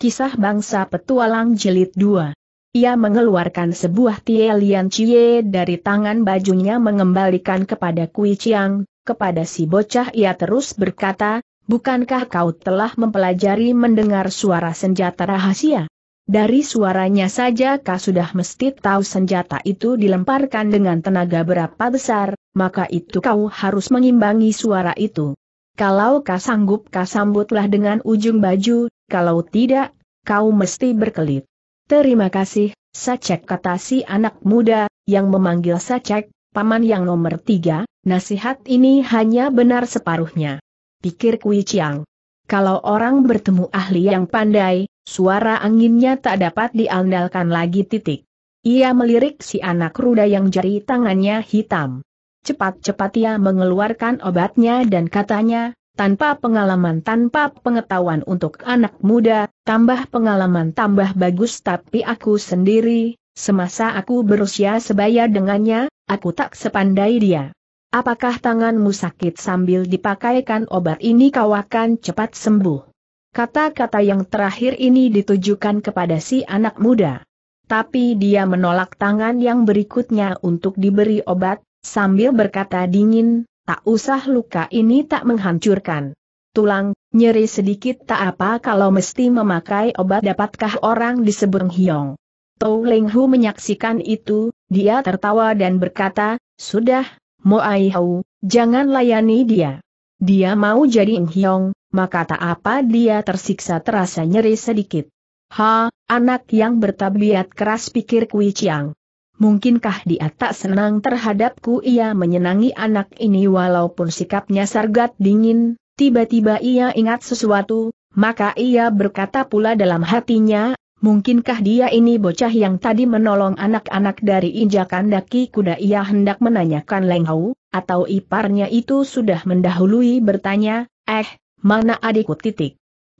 Kisah Bangsa Petualang Jilid 2. Ia mengeluarkan sebuah tielian cie dari tangan bajunya, mengembalikan kepada Kui Chiang. Kepada si bocah ia terus berkata, "Bukankah kau telah mempelajari mendengar suara senjata rahasia? Dari suaranya saja kau sudah mesti tahu senjata itu dilemparkan dengan tenaga berapa besar, maka itu kau harus mengimbangi suara itu. Kalau kau sanggup, kau sambutlah dengan ujung baju, kalau tidak, kau mesti berkelit." "Terima kasih, Sacek," kata si anak muda, yang memanggil Sacek, paman yang nomor 3, "nasihat ini hanya benar separuhnya." Pikir Kui Chiang, kalau orang bertemu ahli yang pandai, suara anginnya tak dapat diandalkan lagi. Ia melirik si anak ruda yang jari tangannya hitam. Cepat-cepat ia mengeluarkan obatnya dan katanya, "Tanpa pengalaman tanpa pengetahuan untuk anak muda, tambah pengalaman tambah bagus, tapi aku sendiri, semasa aku berusia sebaya dengannya, aku tak sepandai dia." "Apakah tanganmu sakit sambil dipakaikan obat ini kau akan cepat sembuh?" Kata-kata yang terakhir ini ditujukan kepada si anak muda. Tapi dia menolak tangan yang berikutnya untuk diberi obat, sambil berkata dingin, "Tak usah, luka ini tak menghancurkan tulang, nyeri sedikit tak apa kalau mesti memakai obat." "Dapatkah orang disebut Hiong?" Tau Leng Hu menyaksikan itu, dia tertawa dan berkata, "Sudah, Mo Ai Hau, jangan layani dia. Dia mau jadi Hiong, maka tak apa dia tersiksa terasa nyeri sedikit." "Ha, anak yang bertabiat keras," pikir Kui Chiang. "Mungkinkah dia tak senang terhadapku?" Ia menyenangi anak ini walaupun sikapnya sergat dingin. Tiba-tiba ia ingat sesuatu, maka ia berkata pula dalam hatinya, "Mungkinkah dia ini bocah yang tadi menolong anak-anak dari injakan daki kuda?" Ia hendak menanyakan Leng Hu, atau iparnya itu sudah mendahului bertanya, "Mana adikku?"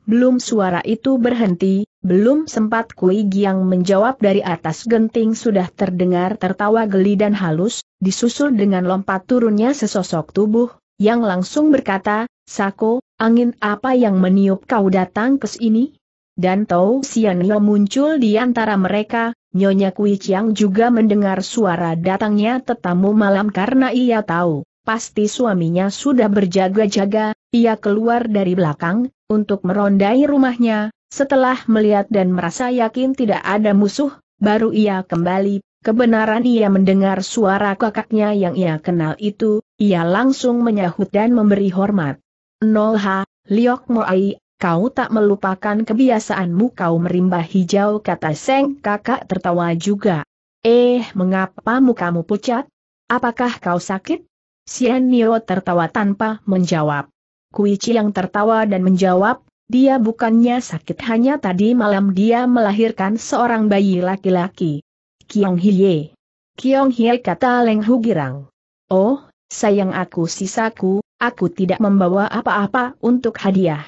Belum suara itu berhenti, belum sempat Kui Chiang menjawab, dari atas genting sudah terdengar tertawa geli dan halus, disusul dengan lompat turunnya sesosok tubuh, yang langsung berkata, "Sako, angin apa yang meniup kau datang ke sini?" Dan Tau Sian Nio muncul di antara mereka. Nyonya Kui Chiang juga mendengar suara datangnya tetamu malam, karena ia tahu, pasti suaminya sudah berjaga-jaga. Ia keluar dari belakang, untuk merondai rumahnya. Setelah melihat dan merasa yakin tidak ada musuh, baru ia kembali. Kebenaran ia mendengar suara kakaknya yang ia kenal itu, ia langsung menyahut dan memberi hormat. "Nolha, Liok Mo Ai, kau tak melupakan kebiasaanmu kau merimba hijau," kata Seng kakak tertawa juga. Mengapa mukamu pucat? Apakah kau sakit?" Sian Nio tertawa tanpa menjawab. Kui Chiang tertawa dan menjawab, "Dia bukannya sakit, hanya tadi malam dia melahirkan seorang bayi laki-laki." "Kiong Hie." "Kiong Hie," kata Leng Hu girang. "Oh, sayang aku, sisaku, aku tidak membawa apa-apa untuk hadiah."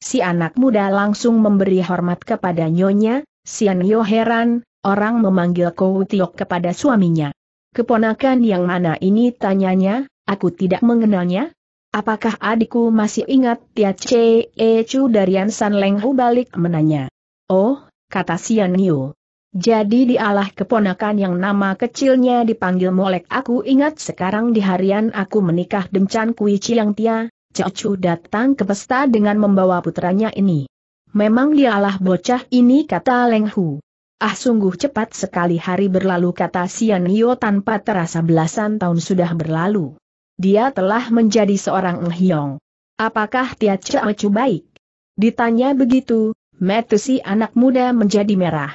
Si anak muda langsung memberi hormat kepada nyonya. Sian Nio heran, orang memanggil Kou Tiok kepada suaminya. "Keponakan yang mana ini?" tanyanya, "Aku tidak mengenalnya." "Apakah adikku masih ingat Tia c e Cu dari Ansan?" Leng Hu balik menanya. "Oh," kata Sian Nio. "Jadi dialah keponakan yang nama kecilnya dipanggil Molek. Aku ingat sekarang, di harian aku menikah dengan Kui Chiang, Tia Cu datang ke pesta dengan membawa putranya ini." "Memang dialah bocah ini," kata Leng Hu. "Ah, sungguh cepat sekali hari berlalu," kata Sian Nio, "tanpa terasa belasan tahun sudah berlalu. Dia telah menjadi seorang Hiong." "Apakah Tia Cu baik?" Ditanya begitu, mata si anak muda menjadi merah.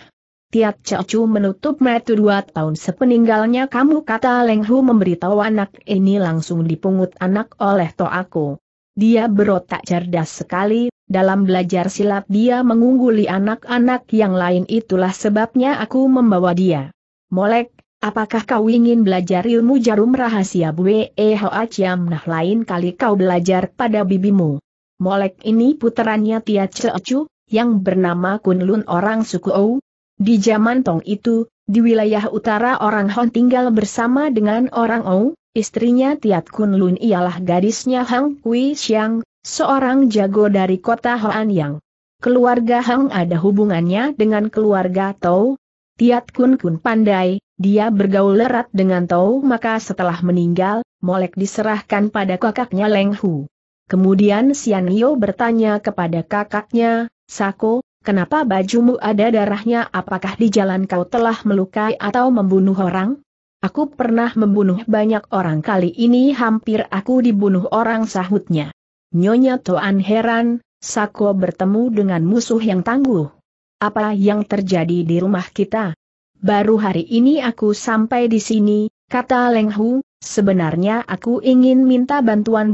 "Tia Cu menutup mata 2 tahun sepeninggalnya kamu," kata Leng Hu, memberitahu anak ini langsung dipungut anak oleh Suto Ako. "Dia berotak cerdas sekali, dalam belajar silat dia mengungguli anak-anak yang lain, itulah sebabnya aku membawa dia." "Molek, apakah kau ingin belajar ilmu jarum rahasia Be-B-Y-Ciam? Nah, lain kali kau belajar pada bibimu." "Molek ini puterannya Tia Cu, yang bernama Kunlun, orang suku Ou. Di zaman Tong itu, di wilayah utara orang Hon tinggal bersama dengan orang Ou. Istrinya Tiat Kunlun ialah gadisnya Hang Kui Siang, seorang jago dari kota Hoanyang." Keluarga Hang ada hubungannya dengan keluarga Tau. Tiat Kun Kun pandai, dia bergaul erat dengan Tau, maka setelah meninggal, Molek diserahkan pada kakaknya Leng Hu. Kemudian Sian Nio bertanya kepada kakaknya, "Sako, kenapa bajumu ada darahnya? Apakah di jalan kau telah melukai atau membunuh orang?" "Aku pernah membunuh banyak orang, kali ini hampir aku dibunuh orang," sahutnya. Nyonya Toan heran, "Sako bertemu dengan musuh yang tangguh. Apa yang terjadi di rumah kita?" "Baru hari ini aku sampai di sini," kata Leng Hu. "Sebenarnya aku ingin minta bantuan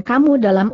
kamu dalam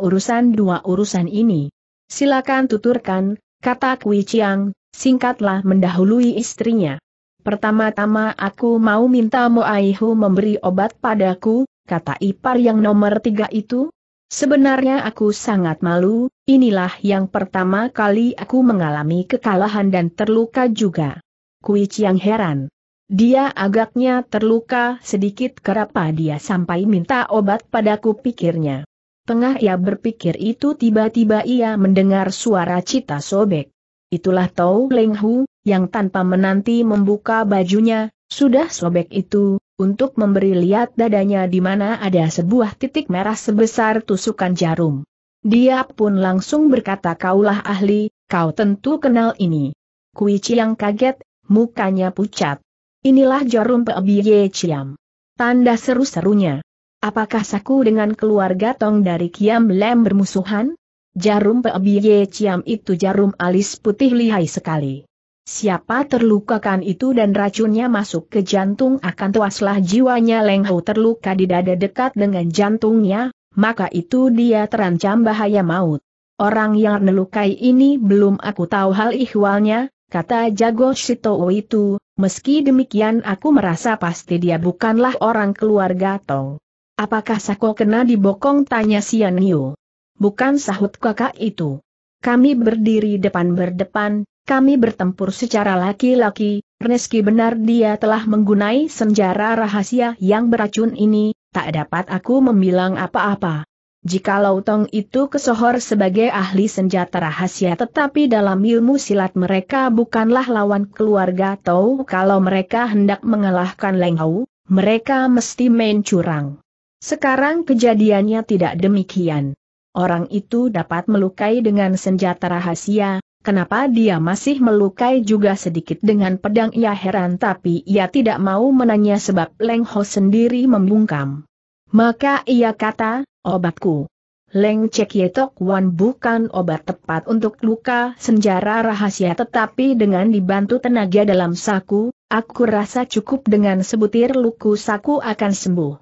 dua urusan ini." "Silakan tuturkan," kata Kui Chiang, singkatlah mendahului istrinya. "Pertama-tama aku mau minta Mo Ai Hau memberi obat padaku," kata ipar yang nomor 3 itu. "Sebenarnya aku sangat malu, inilah yang pertama kali aku mengalami kekalahan dan terluka juga." Kui Chiang heran. "Dia agaknya terluka sedikit, kenapa dia sampai minta obat padaku?" pikirnya. Tengah ia berpikir itu tiba-tiba ia mendengar suara cita sobek. Itulah Tau Leng Hu, yang tanpa menanti membuka bajunya, sudah sobek itu, untuk memberi lihat dadanya di mana ada sebuah titik merah sebesar tusukan jarum. Dia pun langsung berkata, "Kaulah ahli, kau tentu kenal ini." Kui Chiang kaget, mukanya pucat. "Inilah jarum Pe-B-Y-Ciam!" tanda seru-serunya. "Apakah Saku dengan keluarga Tong dari Kiam Lem bermusuhan?" "Jarum Pe-B-Y-Ciam itu jarum alis putih lihai sekali. Siapa terlukakan itu dan racunnya masuk ke jantung akan tuaslah jiwanya." Leng Hu terluka di dada dekat dengan jantungnya, maka itu dia terancam bahaya maut. "Orang yang melukai ini belum aku tahu hal ihwalnya," kata jago Shitowo itu, "meski demikian aku merasa pasti dia bukanlah orang keluarga Tong." "Apakah Sako kena dibokong?" tanya Sian Nio. "Bukan," sahut kakak itu. "Kami berdiri depan-berdepan. Kami bertempur secara laki-laki, meski benar dia telah menggunai senjata rahasia yang beracun ini, tak dapat aku membilang apa-apa. Jikalau Tong itu kesohor sebagai ahli senjata rahasia, tetapi dalam ilmu silat mereka bukanlah lawan keluarga Tau. Kalau mereka hendak mengalahkan Leng Hu, mereka mesti main curang. Sekarang kejadiannya tidak demikian. Orang itu dapat melukai dengan senjata rahasia. Kenapa dia masih melukai juga sedikit dengan pedang? Ia heran, tapi ia tidak mau menanya sebab Leng Hu sendiri membungkam. Maka ia kata, "Obatku Leng Chiok Wan bukan obat tepat untuk luka senjata rahasia, tetapi dengan dibantu tenaga dalam Saku, aku rasa cukup dengan sebutir luku Saku akan sembuh."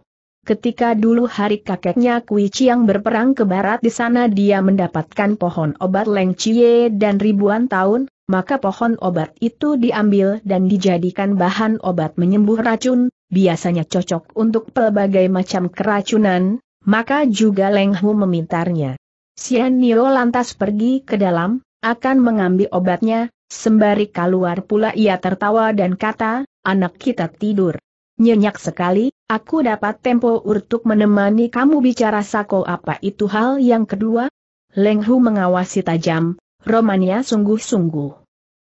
Ketika dulu hari kakeknya Kui Chiang berperang ke barat, di sana dia mendapatkan pohon obat Leng Chie dan ribuan tahun, maka pohon obat itu diambil dan dijadikan bahan obat menyembuh racun, biasanya cocok untuk pelbagai macam keracunan, maka juga Leng Hu memintarnya. Sian Nio lantas pergi ke dalam, akan mengambil obatnya, sembari keluar pula ia tertawa dan kata, "Anak kita tidur nyenyak sekali, aku dapat tempo untuk menemani kamu bicara." "Sako, apa itu hal yang kedua?" Leng Hu mengawasi tajam, romannya sungguh-sungguh.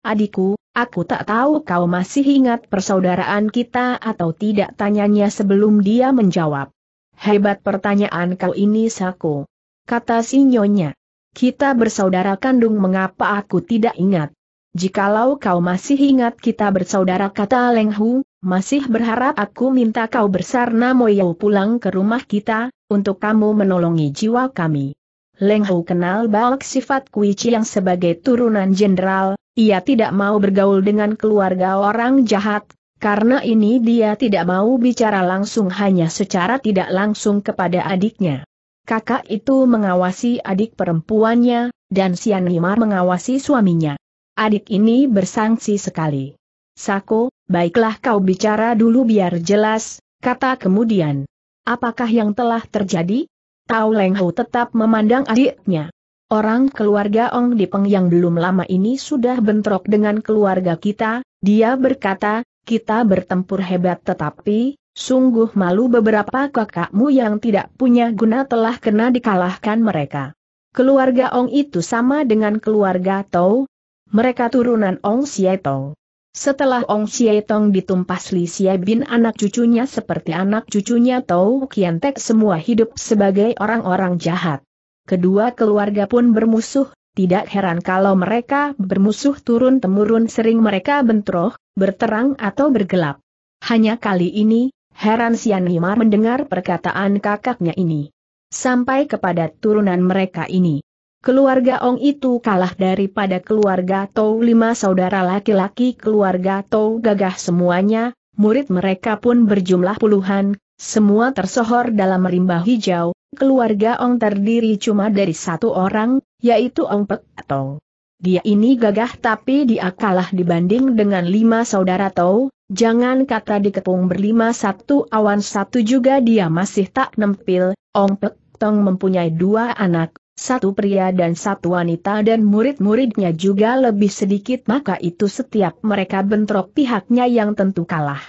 "Adikku, aku tak tahu kau masih ingat persaudaraan kita atau tidak," tanyanya sebelum dia menjawab. "Hebat pertanyaan kau ini, Sako," kata si nyonya. "Kita bersaudara kandung, mengapa aku tidak ingat?" "Jikalau kau masih ingat kita bersaudara," kata Leng Hu, "masih berharap aku minta kau bersarna moyau pulang ke rumah kita, untuk kamu menolongi jiwa kami." Leng Hu kenal baik sifat Kui Chiang sebagai turunan jenderal, ia tidak mau bergaul dengan keluarga orang jahat, karena ini dia tidak mau bicara langsung, hanya secara tidak langsung kepada adiknya. Kakak itu mengawasi adik perempuannya, dan Sian Himar mengawasi suaminya. "Adik ini bersangsi sekali. Sako, baiklah kau bicara dulu biar jelas," kata kemudian. "Apakah yang telah terjadi?" Tau Leng Hu tetap memandang adiknya. "Orang keluarga Ong Dipeng yang belum lama ini sudah bentrok dengan keluarga kita," dia berkata, "kita bertempur hebat tetapi, sungguh malu beberapa kakakmu yang tidak punya guna telah kena dikalahkan mereka. Keluarga Ong itu sama dengan keluarga Tau. Mereka turunan Ong Siai Tong. Setelah Ong Siai Tong ditumpas Li Siai Bin, anak cucunya seperti anak cucunya Tau Kian Tek semua hidup sebagai orang-orang jahat. Kedua keluarga pun bermusuh. Tidak heran kalau mereka bermusuh turun-temurun, sering mereka bentroh, berterang atau bergelap. Hanya kali ini heran Sian Nio mendengar perkataan kakaknya ini. Sampai kepada turunan mereka ini. Keluarga Ong itu kalah daripada keluarga Tau. 5 saudara laki-laki keluarga Tau gagah semuanya, murid mereka pun berjumlah puluhan, semua tersohor dalam rimba hijau. Keluarga Ong terdiri cuma dari satu orang, yaitu Ong Pek Tong. Dia ini gagah tapi dia kalah dibanding dengan 5 saudara Tau. Jangan kata dikepung berlima satu awan satu juga dia masih tak nempil. Ong Pek Tong mempunyai 2 anak, satu pria dan satu wanita, dan murid-muridnya juga lebih sedikit, maka itu setiap mereka bentrok pihaknya yang tentu kalah.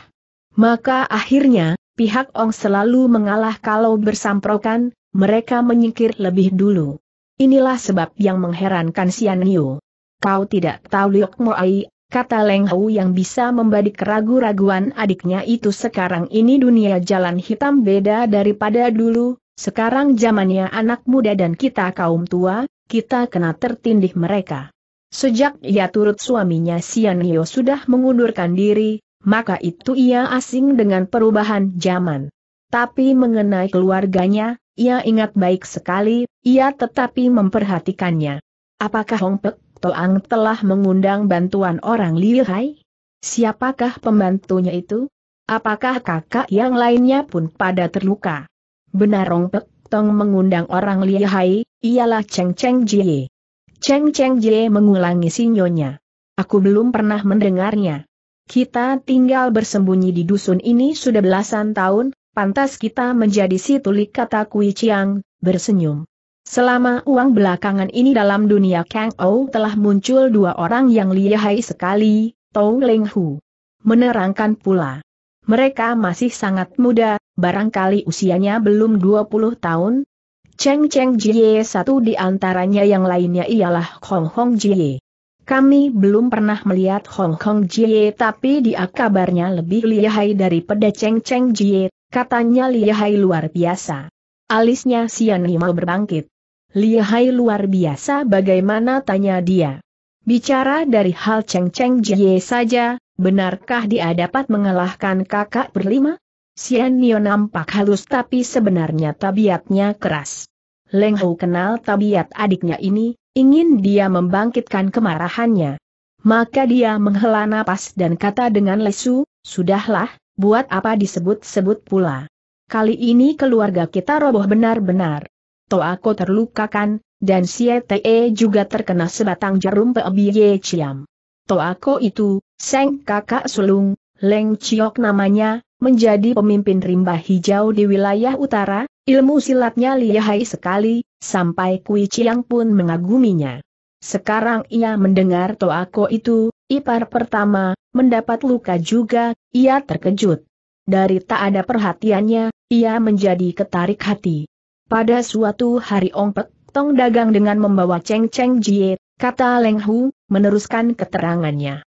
Maka akhirnya, pihak Ong selalu mengalah kalau bersamprokan, mereka menyingkir lebih dulu. Inilah sebab yang mengherankan Sian Nio. Kau tidak tahu Liok Mo Ai, kata Leng Hu yang bisa membadik keraguan adiknya itu. Sekarang ini dunia jalan hitam beda daripada dulu. Sekarang zamannya anak muda dan kita kaum tua, kita kena tertindih mereka. Sejak ia turut suaminya, Sian Nio sudah mengundurkan diri, maka itu ia asing dengan perubahan zaman. Tapi mengenai keluarganya, ia ingat baik sekali, ia tetapi memperhatikannya. Apakah Hong Pek Toang telah mengundang bantuan orang lihai? Siapakah pembantunya itu? Apakah kakak yang lainnya pun pada terluka? Benar, Ong Pek Tong mengundang orang lihai, ialah Cheng Cheng Jie. Cheng Cheng Jie mengulangi sinyonya. Aku belum pernah mendengarnya. Kita tinggal bersembunyi di dusun ini sudah belasan tahun, pantas kita menjadi si tulik, kata Kui Chiang, bersenyum. Selama uang belakangan ini dalam dunia Kang Ou telah muncul 2 orang yang lihai sekali, Tau Leng Hu menerangkan pula. Mereka masih sangat muda, barangkali usianya belum 20 tahun. Cheng Cheng Jie satu di antaranya, yang lainnya ialah Hong Hong Jie. Kami belum pernah melihat Hong Hong Jie, tapi dia kabarnya lebih lihai daripada Cheng Cheng Jie, katanya lihai luar biasa. Alisnya Sian Nio berbangkit. Lihai luar biasa bagaimana, tanya dia. Bicara dari hal Cheng Cheng Jie saja, benarkah dia dapat mengalahkan kakak berlima? Sian Nio nampak halus tapi sebenarnya tabiatnya keras. Leng Hu kenal tabiat adiknya ini, ingin dia membangkitkan kemarahannya. Maka dia menghela napas dan kata dengan lesu, sudahlah, buat apa disebut-sebut pula. Kali ini keluarga kita roboh benar-benar. Toh aku terlukakan, dan Siete juga terkena sebatang jarum Pe-B-Y-Ciam. Toako itu, sang kakak sulung, Leng Chiok namanya, menjadi pemimpin rimba hijau di wilayah utara, ilmu silatnya lihai sekali, sampai Kui Chiang pun mengaguminya. Sekarang ia mendengar Toako itu, ipar pertama, mendapat luka juga, ia terkejut. Dari tak ada perhatiannya, ia menjadi ketarik hati. Pada suatu hari Ong Pek Tong dagang dengan membawa Cheng Cheng Jie, kata Leng Hu, meneruskan keterangannya.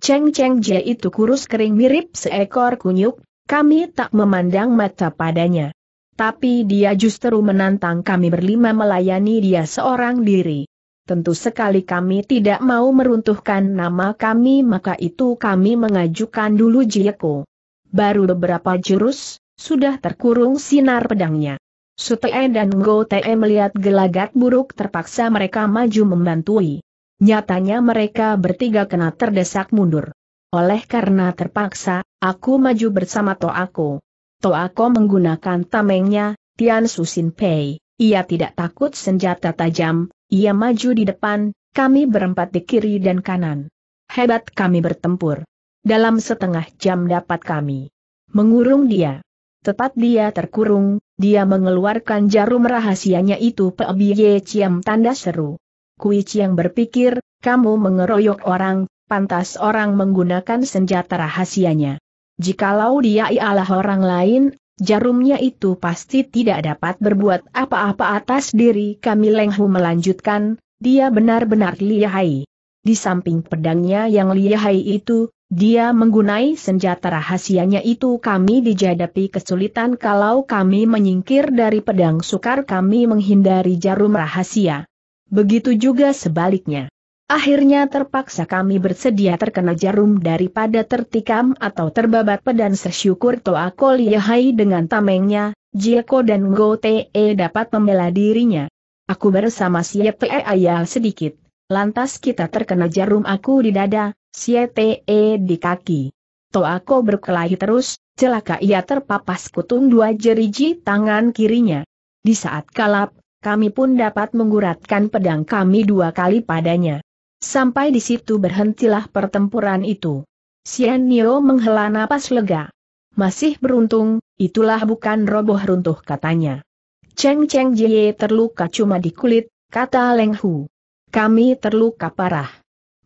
Cheng Cheng Jie itu kurus kering mirip seekor kunyuk, kami tak memandang mata padanya. Tapi dia justru menantang kami berlima melayani dia seorang diri. Tentu sekali kami tidak mau meruntuhkan nama kami, maka itu kami mengajukan dulu Jieko. Baru beberapa jurus, sudah terkurung sinar pedangnya. Sute dan Go Te melihat gelagat buruk, terpaksa mereka maju membantui. Nyatanya mereka bertiga kena terdesak mundur. Oleh karena terpaksa, aku maju bersama Toako. Toako menggunakan tamengnya, Tian Susin Pei. Ia tidak takut senjata tajam, ia maju di depan, kami berempat di kiri dan kanan. Hebat kami bertempur. Dalam setengah jam dapat kami mengurung dia. Tepat dia terkurung, dia mengeluarkan jarum rahasianya itu Pe-B-Y-Ciam, tanda seru. Kui Chiang berpikir, kamu mengeroyok orang, pantas orang menggunakan senjata rahasianya. Jikalau dia ialah orang lain, Jarumnya itu pasti tidak dapat berbuat apa-apa atas diri kami. Leng Hu melanjutkan, dia benar-benar lihai. Di samping pedangnya yang lihai itu, dia menggunai senjata rahasianya itu. Kami dihadapi kesulitan kalau kami menyingkir dari pedang, sukar kami menghindari jarum rahasia. Begitu juga sebaliknya. Akhirnya terpaksa kami bersedia terkena jarum daripada tertikam atau terbabat pedang. Syukur Suto Ako lihai dengan tamengnya, Jieko dan Go Te dapat membela dirinya. Aku bersama Xie Te ayal sedikit, lantas kita terkena jarum aku di dada, Xie Te di kaki. Suto Ako berkelahi terus, celaka ia terpapas kutung dua jeriji tangan kirinya. Di saat kalap, kami pun dapat mengguratkan pedang kami dua kali padanya. Sampai di situ berhentilah pertempuran itu. Sian Nio menghela napas lega. Masih beruntung, itulah bukan roboh runtuh, katanya. Cheng Cheng Jie terluka cuma di kulit, kata Leng Hu. Kami terluka parah.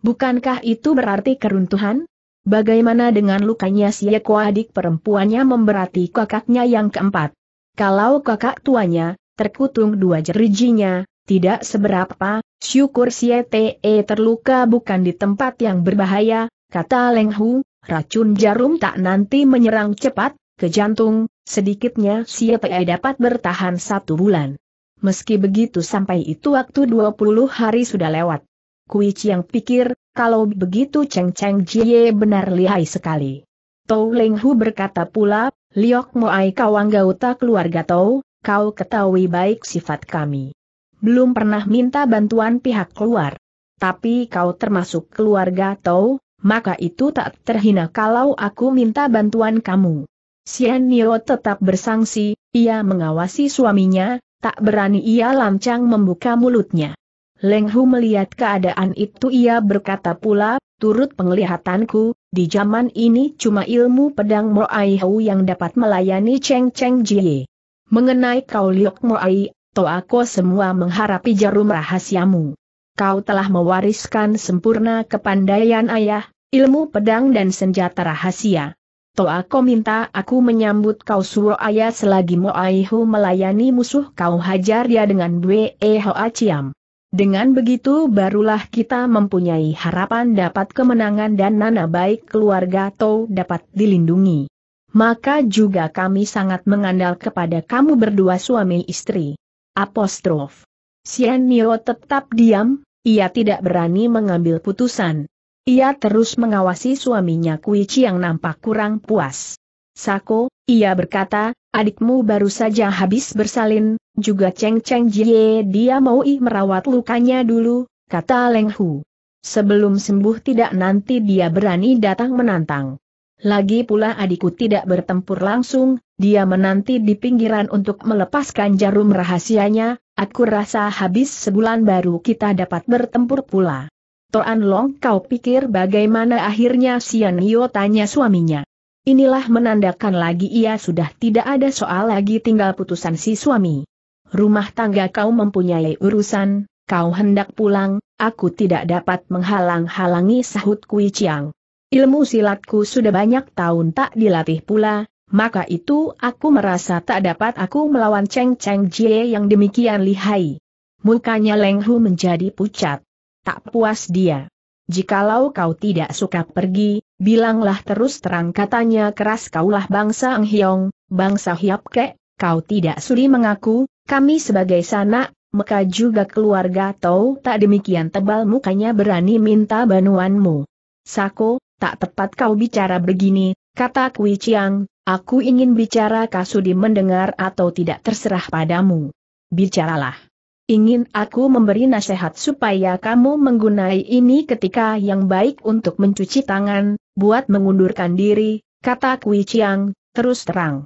Bukankah itu berarti keruntuhan? Bagaimana dengan lukanya si Eko, adik perempuannya memberati kakaknya yang keempat? Kalau kakak tuanya, terkutung dua jerijinya, tidak seberapa, syukur si Ete terluka bukan di tempat yang berbahaya, kata Leng Hu. Racun jarum tak nanti menyerang cepat ke jantung, sedikitnya si Ete dapat bertahan 1 bulan. Meski begitu sampai itu waktu 20 hari sudah lewat. Kui Chiang pikir, kalau begitu Cheng Cheng Jie benar lihai sekali. Tau Leng Hu berkata pula, Liok Moai kau anggota keluarga Tau, kau ketahui baik sifat kami. Belum pernah minta bantuan pihak luar. Tapi kau termasuk keluarga Tau, maka itu tak terhina kalau aku minta bantuan kamu. Sian Nio tetap bersangsi, ia mengawasi suaminya, tak berani ia lancang membuka mulutnya. Leng Hu melihat keadaan itu, ia berkata pula, turut penglihatanku, di zaman ini cuma ilmu pedang Mo Ai Hau yang dapat melayani Cheng Cheng Jie. Mengenai kau Liok Mo Ai, Suto Ako semua mengharapi jarum rahasiamu. Kau telah mewariskan sempurna kepandaian ayah, ilmu pedang dan senjata rahasia. Suto Ako minta aku menyambut kau suruh ayah selagi Mo Ai Hau melayani musuh kau hajar dia dengan Be-by-Ciam. Dengan begitu barulah kita mempunyai harapan dapat kemenangan dan nama baik keluarga Tau dapat dilindungi. Maka juga kami sangat mengandal kepada kamu berdua suami istri. Apostrof. Sian Nio tetap diam, ia tidak berani mengambil putusan. Ia terus mengawasi suaminya Kui Chiang nampak kurang puas. Sako, ia berkata, adikmu baru saja habis bersalin, juga Cheng Cheng Jie dia mau merawat lukanya dulu, kata Leng Hu. Sebelum sembuh tidak nanti dia berani datang menantang. Lagi pula adikku tidak bertempur langsung, dia menanti di pinggiran untuk melepaskan jarum rahasianya, aku rasa habis 1 bulan baru kita dapat bertempur pula. Toan Long kau pikir bagaimana akhirnya? Sian Nio tanya suaminya. Inilah menandakan lagi ia sudah tidak ada soal lagi, tinggal putusan si suami. Rumah tangga kau mempunyai urusan, kau hendak pulang, aku tidak dapat menghalang-halangi, sahut Kui Chiang. Ilmu silatku sudah banyak tahun tak dilatih pula, maka itu aku merasa tak dapat aku melawan Cheng Cheng Jie yang demikian lihai. Mukanya Leng Hu menjadi pucat. Tak puas dia. Jikalau kau tidak suka pergi, bilanglah terus terang, katanya keras. Kaulah bangsa Eng Hiong, bangsa Hiap Kek, kau tidak sudi mengaku, kami sebagai sanak, maka juga keluarga Tau tak demikian tebal mukanya berani minta bantuanmu. Sako, tak tepat kau bicara begini, kata Kui Chiang, aku ingin bicara, kau sudi mendengar atau tidak terserah padamu. Bicaralah. Ingin aku memberi nasihat supaya kamu menggunai ini ketika yang baik untuk mencuci tangan, buat mengundurkan diri, kata Kui Chiang, terus terang.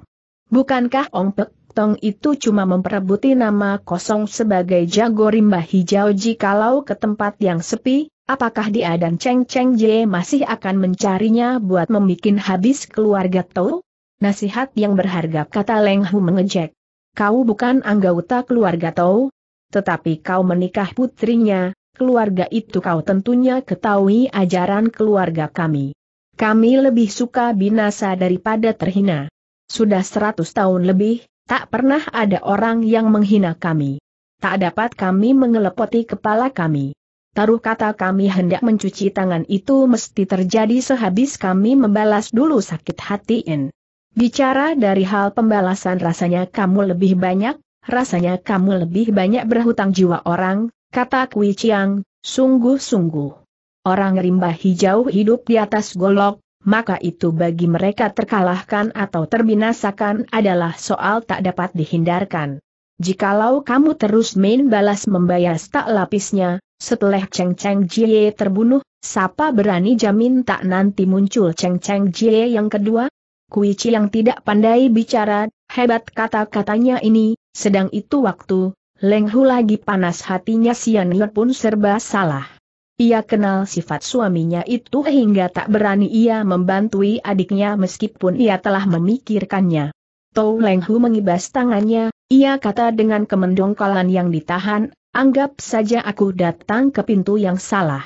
Bukankah Ong Pek Tong itu cuma memperebuti nama kosong sebagai jago rimba hijau? Jikalau ke tempat yang sepi, apakah dia dan Cheng Cheng Jie masih akan mencarinya buat membikin habis keluarga Tau? Nasihat yang berharga, kata Leng Hu mengejek. Kau bukan anggota keluarga Tau? Tetapi kau menikah putrinya, keluarga itu kau tentunya ketahui ajaran keluarga kami. Kami lebih suka binasa daripada terhina. Sudah 100 tahun lebih, tak pernah ada orang yang menghina kami. Tak dapat kami mengelepoti kepala kami. Taruh kata kami hendak mencuci tangan itu mesti terjadi sehabis kami membalas dulu sakit hatiin. Bicara dari hal pembalasan rasanya kamu lebih banyak berhutang jiwa orang, kata Kui Chiang, sungguh-sungguh. Orang rimba hijau hidup di atas golok, maka itu bagi mereka terkalahkan atau terbinasakan adalah soal tak dapat dihindarkan. Jikalau kamu terus main balas membayas tak lapisnya, setelah Cheng Cheng Jie terbunuh, siapa berani jamin tak nanti muncul Cheng Cheng Jie yang kedua? Kui Chiang tidak pandai bicara, hebat kata-katanya ini, sedang itu waktu, Leng Hu lagi panas hatinya Sian Nio pun serba salah. Ia kenal sifat suaminya itu hingga tak berani ia membantui adiknya meskipun ia telah memikirkannya. Tau Leng Hu mengibas tangannya, ia kata dengan kemendongkolan yang ditahan, anggap saja aku datang ke pintu yang salah.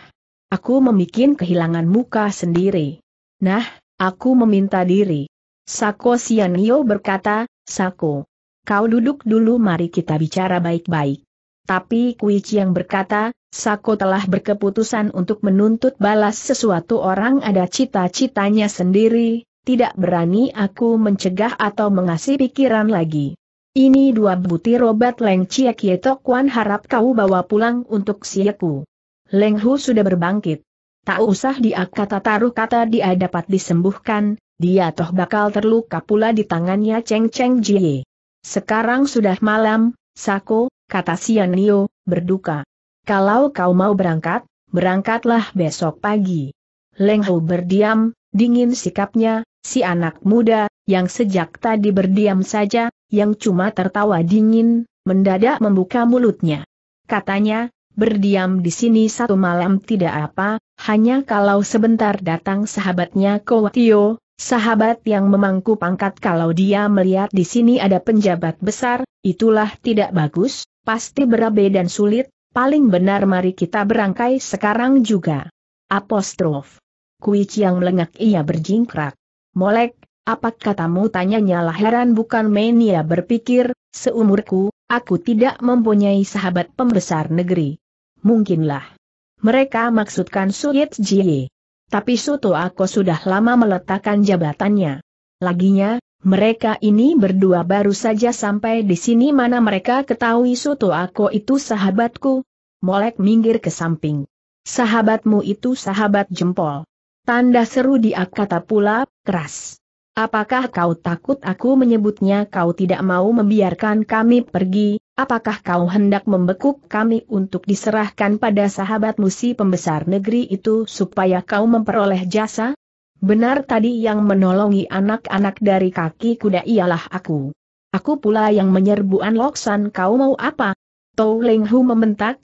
Aku membikin kehilangan muka sendiri. Nah, aku meminta diri. Sako Sian Nio berkata, Sako, kau duduk dulu mari kita bicara baik-baik. Tapi Kui Chiang berkata, Sako telah berkeputusan untuk menuntut balas sesuatu orang ada cita-citanya sendiri, tidak berani aku mencegah atau mengasih pikiran lagi. Ini 2 butir obat Leng Chiok Yetokwan harap kau bawa pulang untuk Sieku. Leng Hu sudah berbangkit. Tak usah dia taruh kata dia dapat disembuhkan, dia toh bakal terluka pula di tangannya Cheng Cheng Jie. Sekarang sudah malam, Sako, kata Sian Nio, berduka. Kalau kau mau berangkat, berangkatlah besok pagi. Leng Hu berdiam, dingin sikapnya, si anak muda, yang sejak tadi berdiam saja, yang cuma tertawa dingin, mendadak membuka mulutnya. Katanya, berdiam di sini 1 malam tidak apa, hanya kalau sebentar datang sahabatnya Kowatio, sahabat yang memangku pangkat kalau dia melihat di sini ada penjabat besar, itulah tidak bagus. Pasti berabe dan sulit, paling benar mari kita berangkai sekarang juga. Apostrof. Kui Chiang lengak ia berjingkrak. Molek, apa katamu tanyanya lah heran bukan main ia berpikir, seumurku, aku tidak mempunyai sahabat pembesar negeri. Mungkinlah. Mereka maksudkan Su Yit Jiet. Tapi Suto Ako sudah lama meletakkan jabatannya. Laginya, mereka ini berdua baru saja sampai di sini mana mereka ketahui Suto Ako itu sahabatku. Molek minggir ke samping. Sahabatmu itu sahabat jempol. Tanda seru dia kata pula, keras. Apakah kau takut aku menyebutnya kau tidak mau membiarkan kami pergi? Apakah kau hendak membekuk kami untuk diserahkan pada sahabatmu si pembesar negeri itu supaya kau memperoleh jasa? Benar tadi yang menolongi anak-anak dari kaki kuda ialah aku. Aku pula yang menyerbu An Lok San kau mau apa? Tau Leng Hu membentak,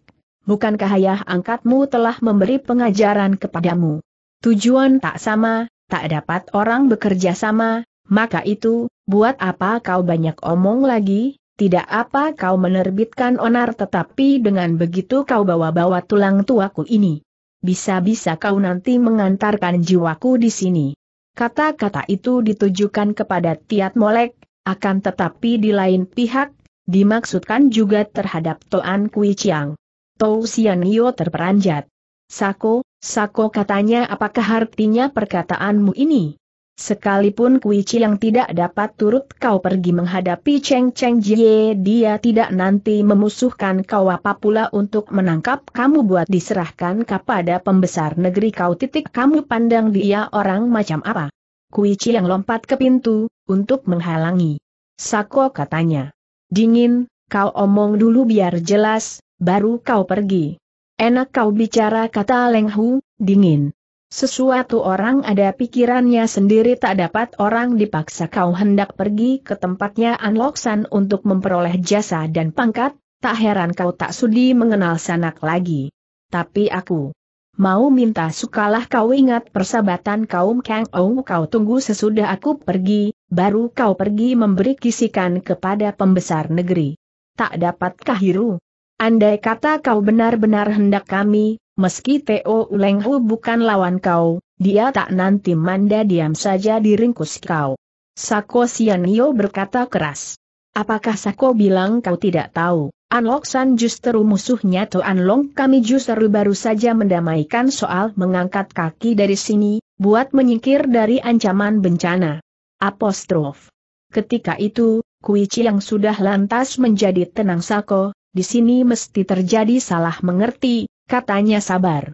bukankah ayah angkatmu telah memberi pengajaran kepadamu? Tujuan tak sama, tak dapat orang bekerja sama, maka itu, buat apa kau banyak omong lagi? Tidak apa kau menerbitkan onar tetapi dengan begitu kau bawa-bawa tulang tuaku ini. Bisa-bisa kau nanti mengantarkan jiwaku di sini. Kata-kata itu ditujukan kepada Tiat Molek, akan tetapi di lain pihak, dimaksudkan juga terhadap Toan Kui Chiang. Tau Sian Nio terperanjat. Sako, Sako katanya apakah artinya perkataanmu ini? Sekalipun Kui Chiang tidak dapat turut kau pergi menghadapi Cheng Cheng Jie dia tidak nanti memusuhkan kau apa pula untuk menangkap kamu buat diserahkan kepada pembesar negeri kau titik kamu pandang dia orang macam apa. Kui Chiang lompat ke pintu, untuk menghalangi. Sako katanya. Dingin, kau omong dulu biar jelas, baru kau pergi. Enak kau bicara kata Leng Hu, dingin. Sesuatu orang ada pikirannya sendiri tak dapat orang dipaksa kau hendak pergi ke tempatnya An Lok San untuk memperoleh jasa dan pangkat, tak heran kau tak sudi mengenal sanak lagi. Tapi aku mau minta sukalah kau ingat persahabatan kaum Kang Ou kau tunggu sesudah aku pergi, baru kau pergi memberi kisikan kepada pembesar negeri. Tak dapatkah hiru? Andai kata kau benar-benar hendak kami, meski Tau Leng Hu bukan lawan kau, dia tak nanti manda diam saja diringkus kau. Sako Sian Nio berkata keras. Apakah Sako bilang kau tidak tahu? An Lok San justru musuhnya Toan Long, kami justru baru saja mendamaikan soal mengangkat kaki dari sini, buat menyingkir dari ancaman bencana. Apostrof. Ketika itu, Kui Chiang sudah lantas menjadi tenang. Sako, di sini mesti terjadi salah mengerti, katanya sabar.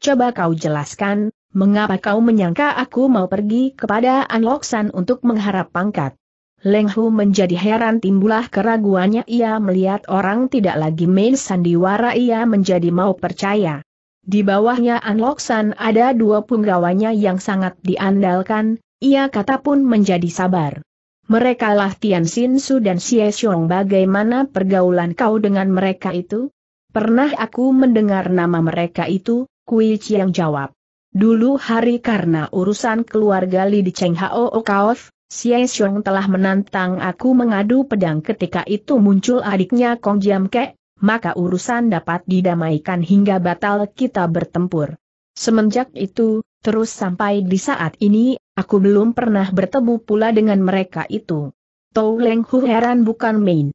Coba kau jelaskan, mengapa kau menyangka aku mau pergi kepada An Lok San untuk mengharap pangkat? Leng Hu menjadi heran, timbullah keraguannya. Ia melihat orang tidak lagi main sandiwara, ia menjadi mau percaya. Di bawahnya An Lok San ada dua punggawanya yang sangat diandalkan, ia kata pun menjadi sabar. Merekalah Tian Xin Su dan Xie Xiong. Bagaimana pergaulan kau dengan mereka itu? Pernah aku mendengar nama mereka itu, Kui Chiang jawab. Dulu hari karena urusan keluarga Li di Cheng Hao Okaof, Xie Xiong telah menantang aku mengadu pedang. Ketika itu muncul adiknya Kong Jiam Kek, maka urusan dapat didamaikan hingga batal kita bertempur. Semenjak itu, terus sampai di saat ini, aku belum pernah bertemu pula dengan mereka itu. Tau Leng Hu heran bukan main.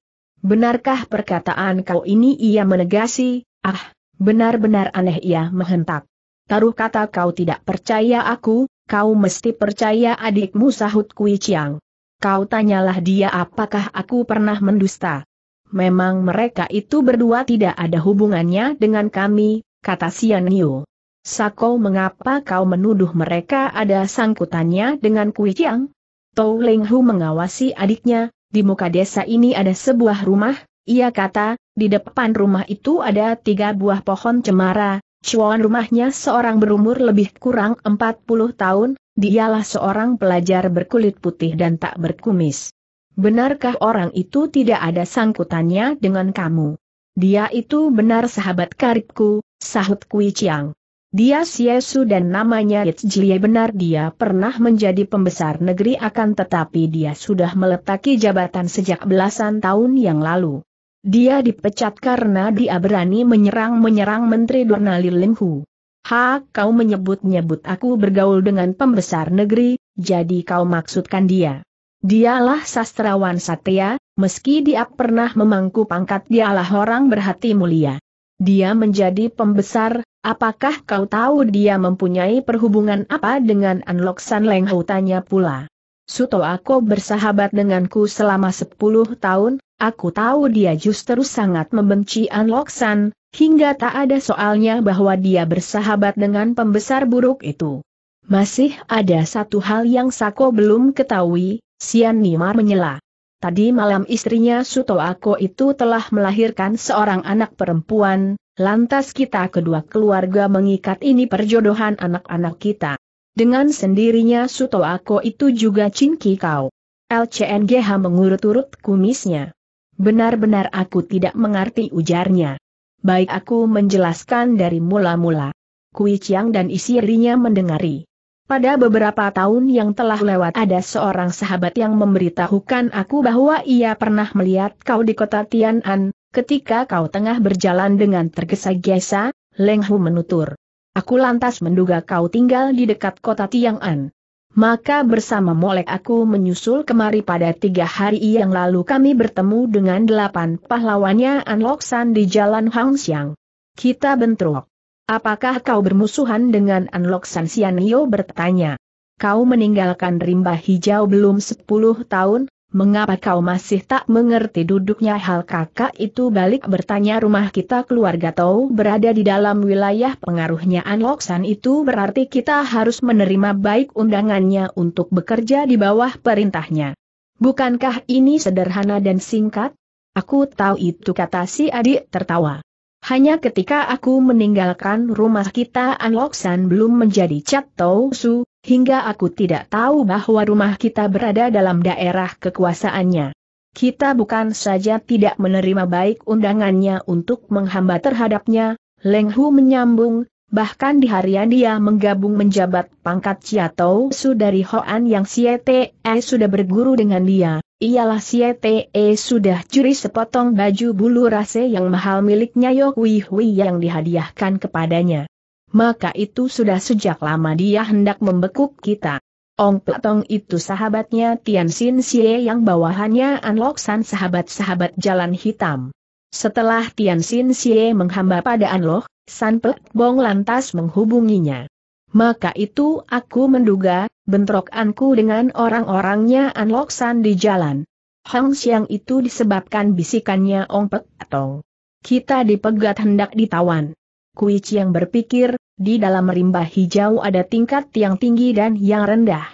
Benarkah perkataan kau ini? Ia menegasi. Ah, benar-benar aneh, ia menghentak. Taruh kata kau tidak percaya aku. Kau mesti percaya adikmu, sahut Kui Chiang. Kau tanyalah dia apakah aku pernah mendusta. Memang mereka itu berdua tidak ada hubungannya dengan kami, kata Sian Nio. Sako, mengapa kau menuduh mereka ada sangkutannya dengan Kui Chiang? Tau Leng Hu mengawasi adiknya. Di muka desa ini ada sebuah rumah, ia kata, di depan rumah itu ada 3 buah pohon cemara. Cuan rumahnya seorang berumur lebih kurang 40 tahun, dialah seorang pelajar berkulit putih dan tak berkumis. Benarkah orang itu tidak ada sangkutannya dengan kamu? Dia itu benar sahabat karibku, sahut Kui Chiang. Dia Xie Su dan namanya Yit Jie. Benar dia pernah menjadi pembesar negeri, akan tetapi dia sudah meletaki jabatan sejak belasan tahun yang lalu. Dia dipecat karena dia berani menyerang Menteri Dornali Leng Hu. Ha, kau menyebut-nyebut aku bergaul dengan pembesar negeri, jadi kau maksudkan dia. Dialah sastrawan satya, meski dia pernah memangku pangkat, dialah orang berhati mulia. Dia menjadi pembesar, apakah kau tahu dia mempunyai perhubungan apa dengan An Lok San? Leng Hu tanya pula. Suto Ako bersahabat denganku selama 10 tahun. Aku tahu dia justru sangat membenci An Lok San, hingga tak ada soalnya bahwa dia bersahabat dengan pembesar buruk itu. Masih ada satu hal yang Sako belum ketahui, Sian Nima menyela. Tadi malam istrinya Suto Ako itu telah melahirkan seorang anak perempuan, lantas kita kedua keluarga mengikat ini perjodohan anak-anak kita. Dengan sendirinya Suto Ako itu juga cinki kau. LCNGH mengurut-urut kumisnya. Benar-benar aku tidak mengerti, ujarnya. Baik, aku menjelaskan dari mula-mula. Kui Chiang dan istrinya mendengari. Pada beberapa tahun yang telah lewat ada seorang sahabat yang memberitahukan aku bahwa ia pernah melihat kau di kota Tian'an, ketika kau tengah berjalan dengan tergesa-gesa, Leng Hu menutur. Aku lantas menduga kau tinggal di dekat kota Tian'an. Maka bersama Molek aku menyusul kemari. Pada 3 hari yang lalu kami bertemu dengan 8 pahlawannya An Lok San di Jalan Hang Siang. Kita bentrok. Apakah kau bermusuhan dengan An Lok San? Sian Nio bertanya. Kau meninggalkan rimba hijau belum 10 tahun, mengapa kau masih tak mengerti duduknya hal? Kakak itu balik bertanya. Rumah kita keluarga Tau berada di dalam wilayah pengaruhnya An Lok San itu, berarti kita harus menerima baik undangannya untuk bekerja di bawah perintahnya. Bukankah ini sederhana dan singkat? Aku tahu itu, kata si adik tertawa. Hanya ketika aku meninggalkan rumah kita An Lok San belum menjadi Cat Tau Su, hingga aku tidak tahu bahwa rumah kita berada dalam daerah kekuasaannya. Kita bukan saja tidak menerima baik undangannya untuk menghamba terhadapnya, Leng Hu menyambung, bahkan di harian dia menggabung menjabat pangkat Ciatou Su dari Hoan yang Siete sudah berguru dengan dia, ialah Siete sudah curi sepotong baju bulu rase yang mahal miliknya Yo Hui Hui yang dihadiahkan kepadanya. Maka itu sudah sejak lama dia hendak membekuk kita. Ong Pek Tong itu sahabatnya Tian Xin Cie yang bawahannya An Lok San, sahabat-sahabat jalan hitam. Setelah Tian Xin Cie menghamba pada An Lok San, Pek Tong lantas menghubunginya. Maka itu aku menduga, bentrokanku dengan orang-orangnya An Lok San di jalan Hang Siang itu disebabkan bisikannya Ong Pek Tong. Kita dipegat hendak ditawan. Kui Chiang berpikir, di dalam rimba hijau ada tingkat yang tinggi dan yang rendah.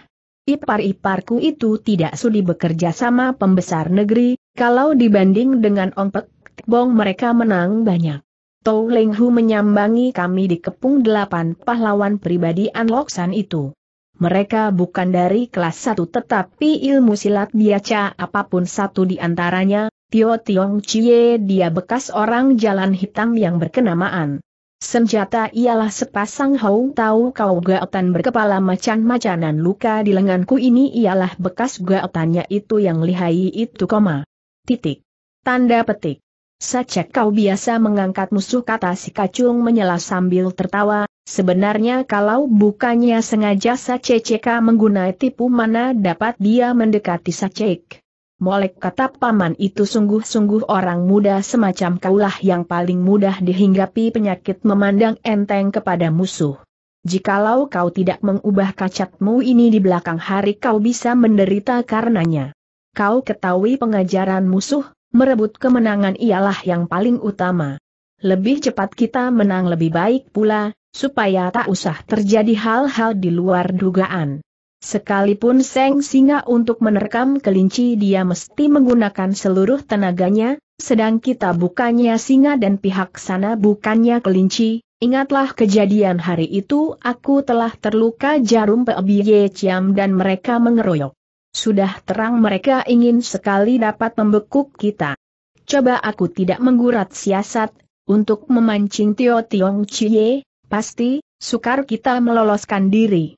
Ipar-iparku itu tidak sudi bekerja sama pembesar negeri, kalau dibanding dengan Ong Pek Tong mereka menang banyak. Tau Leng Hu menyambangi kami di kepung 8 pahlawan pribadi An Lok San itu. Mereka bukan dari kelas 1 tetapi ilmu silat biasa apapun satu di antaranya, Tio Tiong Cie, dia bekas orang jalan hitam yang berkenamaan. Senjata ialah sepasang hau tahu kau gaotan berkepala macan-macanan. Luka di lenganku ini ialah bekas gaotannya itu yang lihai itu, titik. Tanda petik. Sacek, kau biasa mengangkat musuh, kata si kacung menyela sambil tertawa. Sebenarnya kalau bukannya sengaja Sacek menggunai tipu mana dapat dia mendekati Sacek. Molek, kata paman itu, sungguh-sungguh orang muda semacam kaulah yang paling mudah dihinggapi penyakit memandang enteng kepada musuh. Jikalau kau tidak mengubah kacatmu ini di belakang hari kau bisa menderita karenanya. Kau ketahui pengajaran musuh, merebut kemenangan ialah yang paling utama. Lebih cepat kita menang lebih baik pula, supaya tak usah terjadi hal-hal di luar dugaan. Sekalipun Seng Singa untuk menerkam kelinci dia mesti menggunakan seluruh tenaganya, sedang kita bukannya singa dan pihak sana bukannya kelinci. Ingatlah kejadian hari itu, aku telah terluka jarum Pe-B-Y-Ciam dan mereka mengeroyok. Sudah terang mereka ingin sekali dapat membekuk kita. Coba aku tidak menggurat siasat, untuk memancing Tio Tiong Cie, pasti sukar kita meloloskan diri.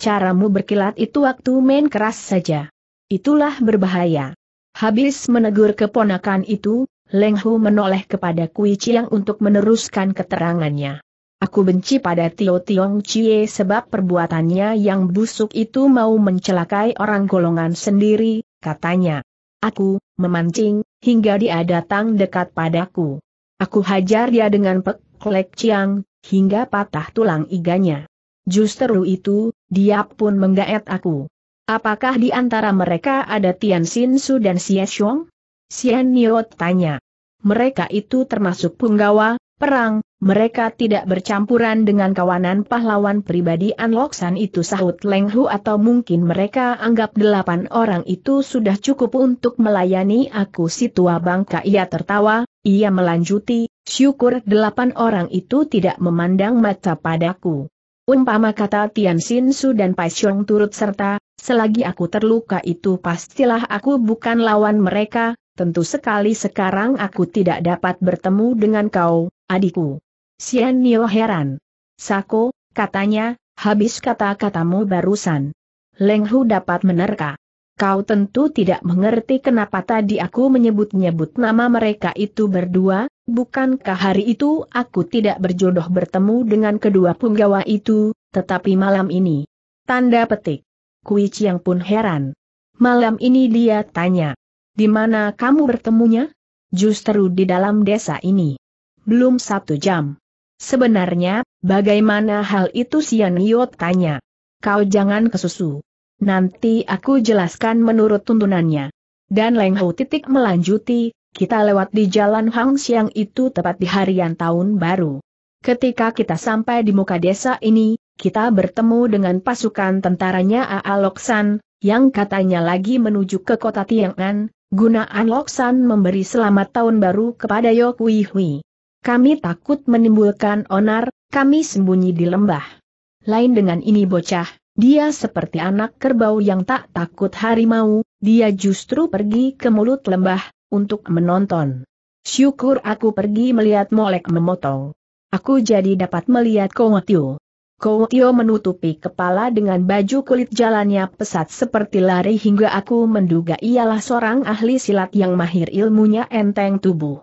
Caramu berkilat itu waktu main keras saja. Itulah berbahaya. Habis menegur keponakan itu, Leng Hu menoleh kepada Kui Chiang untuk meneruskan keterangannya. Aku benci pada Tio Tiong Cie sebab perbuatannya yang busuk itu mau mencelakai orang golongan sendiri, katanya. Aku memancing, hingga dia datang dekat padaku. Aku hajar dia dengan peklek Chiang, hingga patah tulang iganya. Justru itu, dia pun menggaet aku. Apakah di antara mereka ada Tian Xin Su dan Xie Xiong? Sian Nio tanya. Mereka itu termasuk penggawa perang, mereka tidak bercampuran dengan kawanan pahlawan pribadi An Lok San itu, sahut Leng Hu, atau mungkin mereka anggap 8 orang itu sudah cukup untuk melayani aku. Si tua bangka, ia tertawa, ia melanjuti, syukur 8 orang itu tidak memandang mata padaku. Umpama kata Tian Xin Su dan Pai Xiong turut serta, selagi aku terluka itu pastilah aku bukan lawan mereka, tentu sekali sekarang aku tidak dapat bertemu dengan kau, adikku. Sian Nio heran. Sako, katanya, habis kata-katamu barusan. Leng Hu dapat menerka. Kau tentu tidak mengerti kenapa tadi aku menyebut-nyebut nama mereka itu berdua. Bukankah hari itu aku tidak berjodoh bertemu dengan kedua punggawa itu, tetapi malam ini? Tanda petik. Kui Chiang pun heran. Malam ini, dia tanya. Di mana kamu bertemunya? Justru di dalam desa ini. Belum 1 jam. Sebenarnya, bagaimana hal itu, Sian Nio tanya. Kau jangan kesusu. Nanti aku jelaskan menurut tuntunannya. Dan Leng Hu titik melanjuti. Kita lewat di jalan Hang Siang itu tepat di harian tahun baru. Ketika kita sampai di muka desa ini, kita bertemu dengan pasukan tentaranya An Lok San, yang katanya lagi menuju ke kota Tiangan, guna An Lok San memberi selamat tahun baru kepada Yo Kui Hui. Kami takut menimbulkan onar, kami sembunyi di lembah. Lain dengan ini bocah, dia seperti anak kerbau yang tak takut harimau, dia justru pergi ke mulut lembah untuk menonton. Syukur aku pergi melihat Molek memotong. Aku jadi dapat melihat Koutio. Koutio menutupi kepala dengan baju kulit, jalannya pesat seperti lari hingga aku menduga ialah seorang ahli silat yang mahir ilmunya enteng tubuh.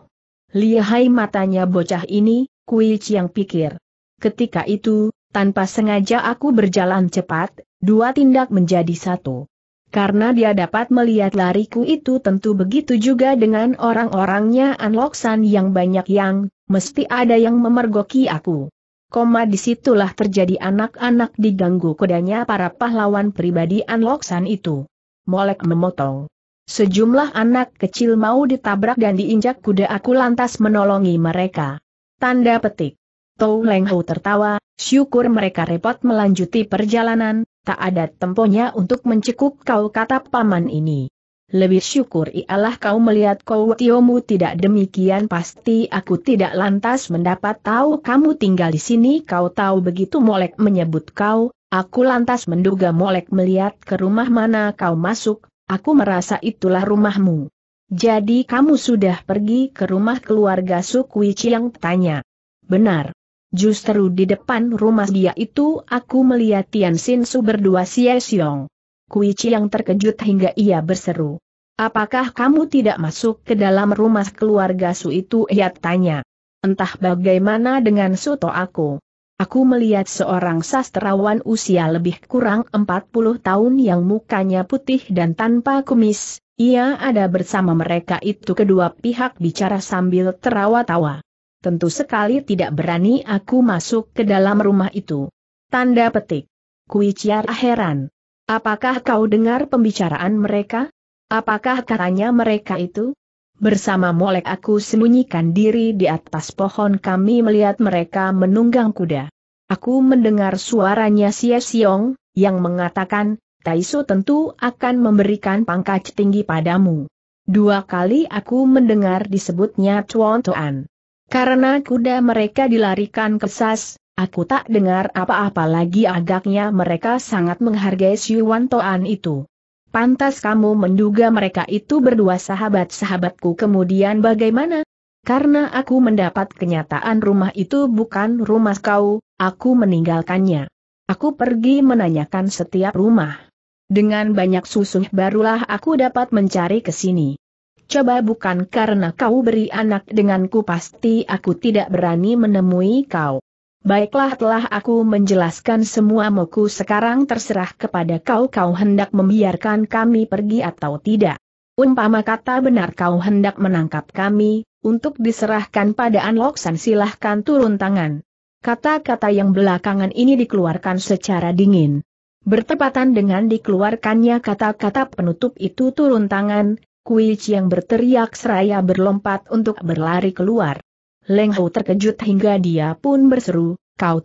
Lihai matanya bocah ini, Kui Chiang pikir. Ketika itu, tanpa sengaja aku berjalan cepat, Dua tindak menjadi satu. Karena dia dapat melihat lariku itu, tentu begitu juga dengan orang-orangnya An Lok San yang banyak yang, mesti ada yang memergoki aku. Koma disitulah terjadi anak-anak diganggu kodanya para pahlawan pribadi An Lok San itu. Molek memotong. Sejumlah anak kecil mau ditabrak dan diinjak kuda, aku lantas menolongi mereka. Tanda petik. Tau Leng Hu tertawa, syukur mereka repot melanjuti perjalanan, tak ada temponya untuk mencekup kau, kata paman ini. Lebih syukur ialah kau melihat kau tiomu, tidak demikian pasti aku tidak lantas mendapat tahu kamu tinggal di sini. Kau tahu, begitu Molek menyebut kau, aku lantas menduga Molek melihat ke rumah mana kau masuk. Aku merasa itulah rumahmu. Jadi kamu sudah pergi ke rumah keluarga Su Kui Chiang, tanya. Benar. Justru di depan rumah dia itu aku melihat Tian Xin Su berdua Xie Xiong. Kui Chiang terkejut hingga ia berseru. Apakah kamu tidak masuk ke dalam rumah keluarga Su itu? Ia tanya. Entah bagaimana dengan Suto Ako. Aku melihat seorang sastrawan usia lebih kurang 40 tahun yang mukanya putih dan tanpa kumis. Ia ada bersama mereka itu. Kedua pihak bicara sambil tertawa-tawa. Tentu sekali tidak berani aku masuk ke dalam rumah itu. Tanda petik. Kui Chiang heran. Apakah kau dengar pembicaraan mereka? Apakah katanya mereka itu? Bersama Molek aku sembunyikan diri di atas pohon, kami melihat mereka menunggang kuda. Aku mendengar suaranya Xie Xiong, yang mengatakan, Taisu tentu akan memberikan pangkat tinggi padamu. Dua kali aku mendengar disebutnya Tuan Tuan. Karena kuda mereka dilarikan ke sas, aku tak dengar apa-apa lagi. Agaknya mereka sangat menghargai si Wan Toan itu. Pantas kamu menduga mereka itu berdua sahabat-sahabatku. Kemudian bagaimana? Karena aku mendapat kenyataan rumah itu bukan rumah kau, aku meninggalkannya. Aku pergi menanyakan setiap rumah. Dengan banyak susuh barulah aku dapat mencari ke sini. Coba bukan karena kau beri anak denganku, pasti aku tidak berani menemui kau. Baiklah, telah aku menjelaskan semua moku, sekarang terserah kepada kau, kau hendak membiarkan kami pergi atau tidak. Umpama kata benar kau hendak menangkap kami, untuk diserahkan pada An Lok San, silahkan turun tangan. Kata-kata yang belakangan ini dikeluarkan secara dingin. Bertepatan dengan dikeluarkannya kata-kata penutup itu turun tangan, Kui Chiang berteriak seraya berlompat untuk berlari keluar. Leng Hu terkejut hingga dia pun berseru, kau ...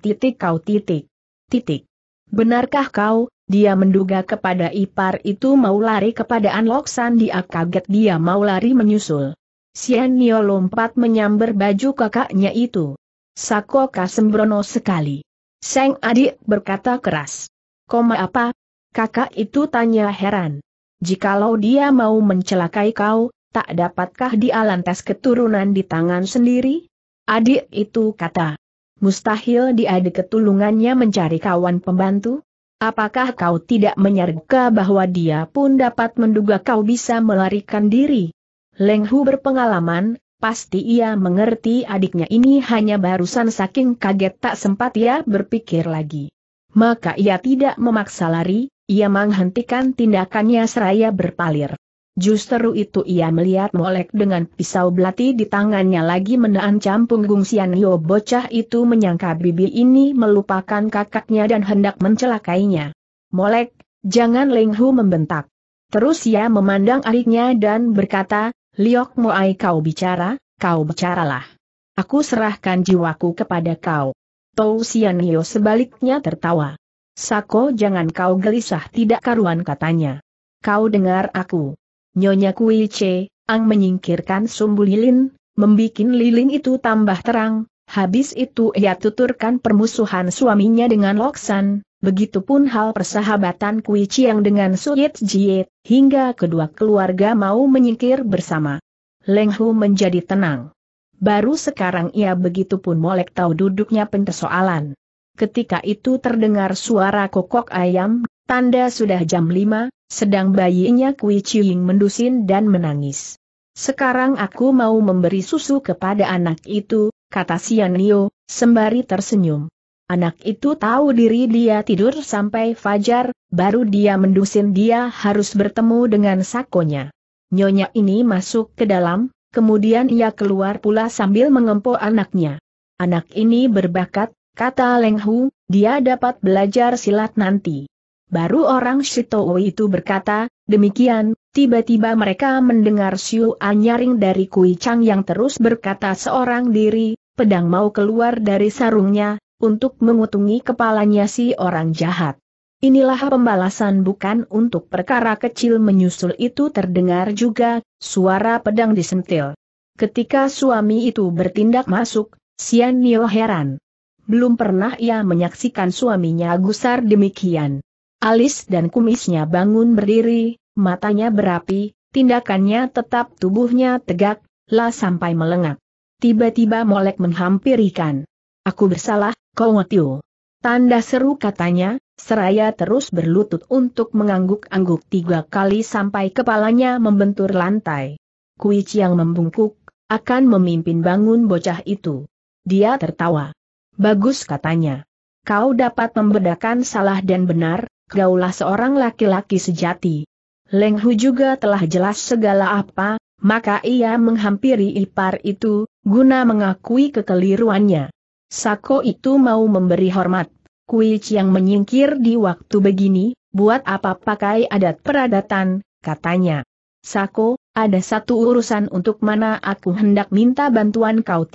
Benarkah kau? Dia menduga kepada ipar itu mau lari kepada An Lok San. Dia kaget, dia mau lari menyusul. Sian Nio lompat menyambar baju kakaknya itu. Sakoka sembrono sekali. Sang adik berkata keras. Koma apa? Kakak itu tanya heran. Jikalau dia mau mencelakai kau, tak dapatkah dia lantas keturunan di tangan sendiri? Adik itu kata, mustahil dia ada ketulungannya mencari kawan pembantu. Apakah kau tidak menyangka bahwa dia pun dapat menduga kau bisa melarikan diri? Leng Hu berpengalaman, pasti ia mengerti adiknya ini hanya barusan saking kaget tak sempat ia berpikir lagi. Maka ia tidak memaksa lari, ia menghentikan tindakannya seraya berpalir. Justru itu ia melihat Molek dengan pisau belati di tangannya lagi menancap punggung Sian Nio. Bocah itu menyangka bibi ini melupakan kakaknya dan hendak mencelakainya. Molek, jangan, Leng Hu membentak. Terus ia memandang adiknya dan berkata, Liok Mo Ai, kau bicara, kau bicaralah. Aku serahkan jiwaku kepada kau. Tau Sian Nio sebaliknya tertawa. Sako, jangan kau gelisah, tidak karuan, katanya. Kau dengar aku. Nyonya Kui Chiang menyingkirkan sumbu lilin, membikin lilin itu tambah terang, habis itu ia tuturkan permusuhan suaminya dengan Lok San, begitupun hal persahabatan Kui Chiang dengan Su Yit Jiet, hingga kedua keluarga mau menyingkir bersama. Leng Hu menjadi tenang. Baru sekarang ia begitupun Molek tahu duduknya persoalan. Ketika itu terdengar suara kokok ayam, tanda sudah jam 5. Sedang bayinya Kui Chiang mendusin dan menangis. Sekarang aku mau memberi susu kepada anak itu, kata Sian Nio, sembari tersenyum. Anak itu tahu diri dia tidur sampai fajar, baru dia mendusin dia harus bertemu dengan sakonya. Nyonya ini masuk ke dalam, kemudian ia keluar pula sambil mengempo anaknya. Anak ini berbakat, kata Leng Hu, dia dapat belajar silat nanti. Baru orang Shitowo itu berkata, demikian, tiba-tiba mereka mendengar siulan nyaring dari Kui Chiang yang terus berkata seorang diri, pedang mau keluar dari sarungnya, untuk mengutungi kepalanya si orang jahat. Inilah pembalasan bukan untuk perkara kecil. Menyusul itu terdengar juga suara pedang disentil. Ketika suami itu bertindak masuk, Sian Nio heran. Belum pernah ia menyaksikan suaminya gusar demikian. Alis dan kumisnya bangun berdiri, matanya berapi, tindakannya tetap, tubuhnya tegak, lah sampai melengak. Tiba-tiba Molek menghampirikan. Aku bersalah, kau ngetio. Tanda seru, katanya, seraya terus berlutut untuk mengangguk-angguk 3 kali sampai kepalanya membentur lantai. Kui Chiang membungkuk, akan memimpin bangun bocah itu. Dia tertawa. Bagus, katanya. Kau dapat membedakan salah dan benar, gaulah seorang laki-laki sejati. Leng Hu juga telah jelas segala apa, maka ia menghampiri ipar itu, guna mengakui kekeliruannya. Sako itu mau memberi hormat. Kui Chiang menyingkir di waktu begini, buat apa pakai adat peradatan, katanya. Sako, ada satu urusan untuk mana aku hendak minta bantuan kau.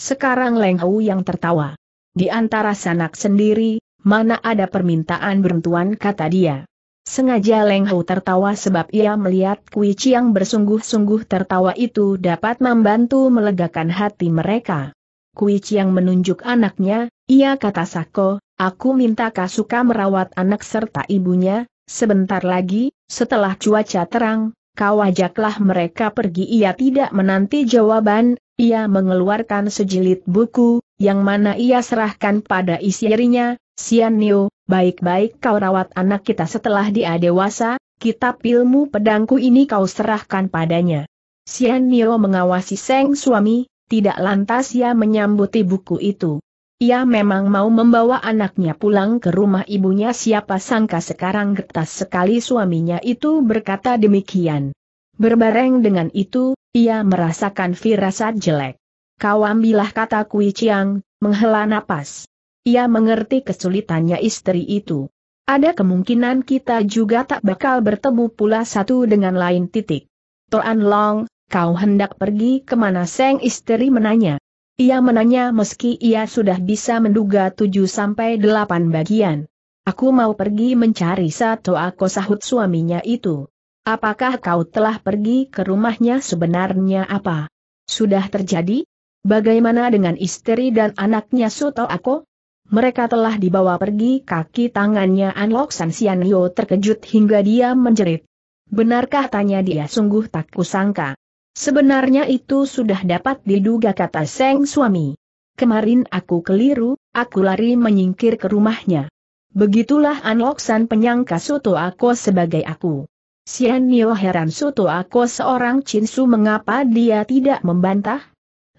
Sekarang Leng Hu yang tertawa. Di antara sanak sendiri, mana ada permintaan bantuan, kata dia. Sengaja Leng Hu tertawa sebab ia melihat Kui Chiang bersungguh-sungguh tertawa itu dapat membantu melegakan hati mereka. Kui Chiang menunjuk anaknya, ia kata Sako, aku minta Kasuka merawat anak serta ibunya, sebentar lagi, setelah cuaca terang, kau ajaklah mereka pergi. Ia tidak menanti jawaban, ia mengeluarkan sejilid buku, yang mana ia serahkan pada istrinya, Sian Nio, baik-baik kau rawat anak kita. Setelah dia dewasa, kitab ilmu pedangku ini kau serahkan padanya. Sian Nio mengawasi sang suami, tidak lantas ia menyambuti buku itu. Ia memang mau membawa anaknya pulang ke rumah ibunya. Siapa sangka sekarang getas sekali suaminya itu berkata demikian. Berbareng dengan itu, ia merasakan firasat jelek. Kau ambillah, kata Kui Chiang, menghela napas. Ia mengerti kesulitannya istri itu. Ada kemungkinan kita juga tak bakal bertemu pula satu dengan lain. Toan Long, kau hendak pergi kemana? Sang istri menanya. Ia menanya meski ia sudah bisa menduga 7-8 bagian. Aku mau pergi mencari Suto Ako, sahut suaminya itu. Apakah kau telah pergi ke rumahnya? Sebenarnya apa sudah terjadi? Bagaimana dengan istri dan anaknya Suto Ako? Mereka telah dibawa pergi. Kaki tangannya An Lok San. Sian Nio terkejut hingga dia menjerit. Benarkah, tanya dia, sungguh tak kusangka. Sebenarnya itu sudah dapat diduga, kata sang suami. Kemarin aku keliru, aku lari menyingkir ke rumahnya. Begitulah An Lok San penyangka Suto Ako sebagai aku. Sian Nio heran, Suto Ako seorang Cinsu, mengapa dia tidak membantah?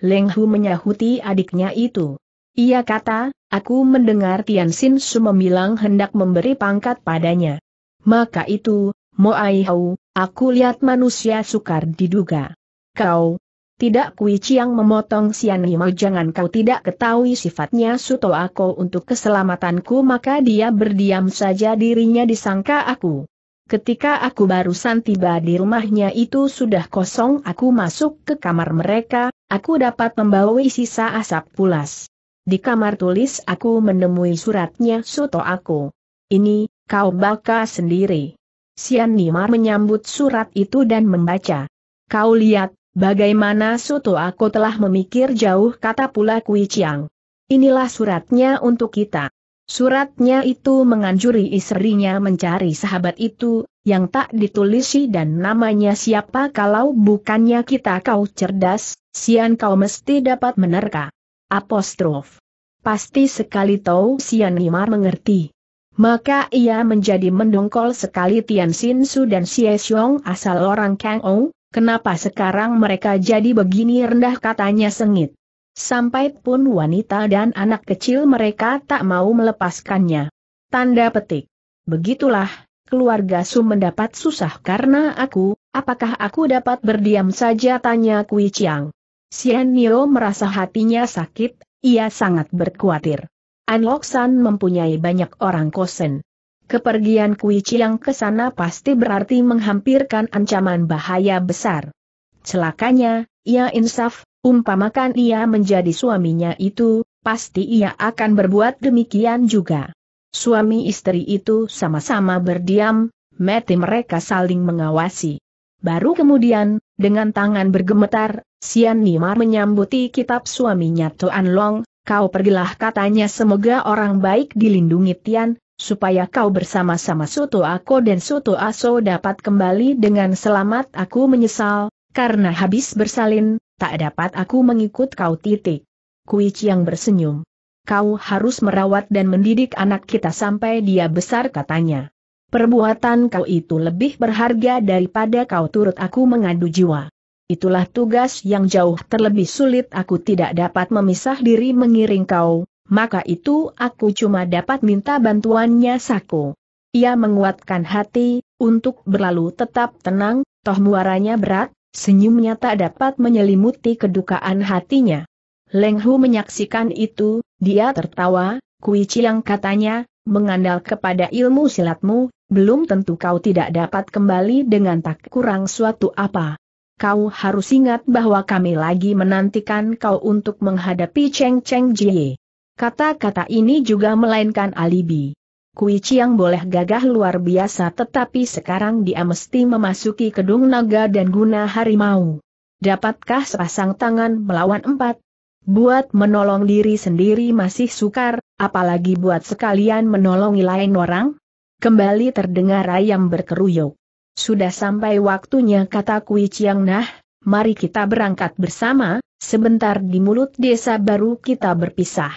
Leng Hu menyahuti adiknya itu. Ia kata, aku mendengar Tian Xin Su membilang hendak memberi pangkat padanya. Maka itu, Mo Ai Hau, aku lihat manusia sukar diduga. Kau tidak, Kui Chiang memotong Sian Nio, jangan kau tidak ketahui sifatnya Suto Ako. Untuk keselamatanku maka dia berdiam saja, dirinya disangka aku. Ketika aku barusan tiba di rumahnya itu sudah kosong. Aku masuk ke kamar mereka, aku dapat membawa sisa asap pulas. Di kamar tulis aku menemui suratnya Suto Ako. Ini, kau baca sendiri. Sian Nio menyambut surat itu dan membaca. Kau lihat, bagaimana Suto Ako telah memikir jauh, kata pula Kui Chiang. Inilah suratnya untuk kita. Suratnya itu menganjuri istrinya mencari sahabat itu, yang tak ditulisi dan namanya siapa kalau bukannya kita. Kau cerdas, Sian, kau mesti dapat menerka. Apostrof. Pasti sekali, tahu Sian Nio mengerti. Maka ia menjadi mendongkol sekali. Tian Xin Su dan Xie Xiong asal orang Kang Ou, kenapa sekarang mereka jadi begini rendah, katanya sengit. Sampai pun wanita dan anak kecil mereka tak mau melepaskannya. Tanda petik. Begitulah, keluarga Su mendapat susah karena aku. Apakah aku dapat berdiam saja, tanya Kui Chiang. Sian Nio merasa hatinya sakit, ia sangat berkhawatir. An Lok San mempunyai banyak orang kosen. Kepergian Kui Chiang ke sana pasti berarti menghampirkan ancaman bahaya besar. Celakanya, ia insaf, umpamakan ia menjadi suaminya itu, pasti ia akan berbuat demikian juga. Suami istri itu sama-sama berdiam, mati mereka saling mengawasi. Baru kemudian, dengan tangan bergemetar, Sian Nio menyambuti kitab suaminya Tuan Long. Kau pergilah, katanya, semoga orang baik dilindungi Tian, supaya kau bersama-sama Suto Ako dan Suto Aso dapat kembali dengan selamat. Aku menyesal, karena habis bersalin, tak dapat aku mengikut kau. Kui Chiang bersenyum. Kau harus merawat dan mendidik anak kita sampai dia besar, katanya. Perbuatan kau itu lebih berharga daripada kau turut aku mengadu jiwa. Itulah tugas yang jauh terlebih sulit. Aku tidak dapat memisah diri mengiring kau, maka itu aku cuma dapat minta bantuannya Sako. Ia menguatkan hati, untuk berlalu tetap tenang, toh muaranya berat, senyumnya tak dapat menyelimuti kedukaan hatinya. Leng Hu menyaksikan itu, dia tertawa. Kui Chiang, katanya, mengandal kepada ilmu silatmu, belum tentu kau tidak dapat kembali dengan tak kurang suatu apa. Kau harus ingat bahwa kami lagi menantikan kau untuk menghadapi Cheng Cheng Jie. Kata-kata ini juga melainkan alibi. Kui Chiang boleh gagah luar biasa, tetapi sekarang dia mesti memasuki Kedung Naga dan Guna Harimau. Dapatkah sepasang tangan melawan empat? Buat menolong diri sendiri masih sukar, apalagi buat sekalian menolongi lain orang? Kembali terdengar ayam berkeruyuk. Sudah sampai waktunya, kata Kui Chiang. Nah, mari kita berangkat bersama, sebentar di mulut desa baru kita berpisah.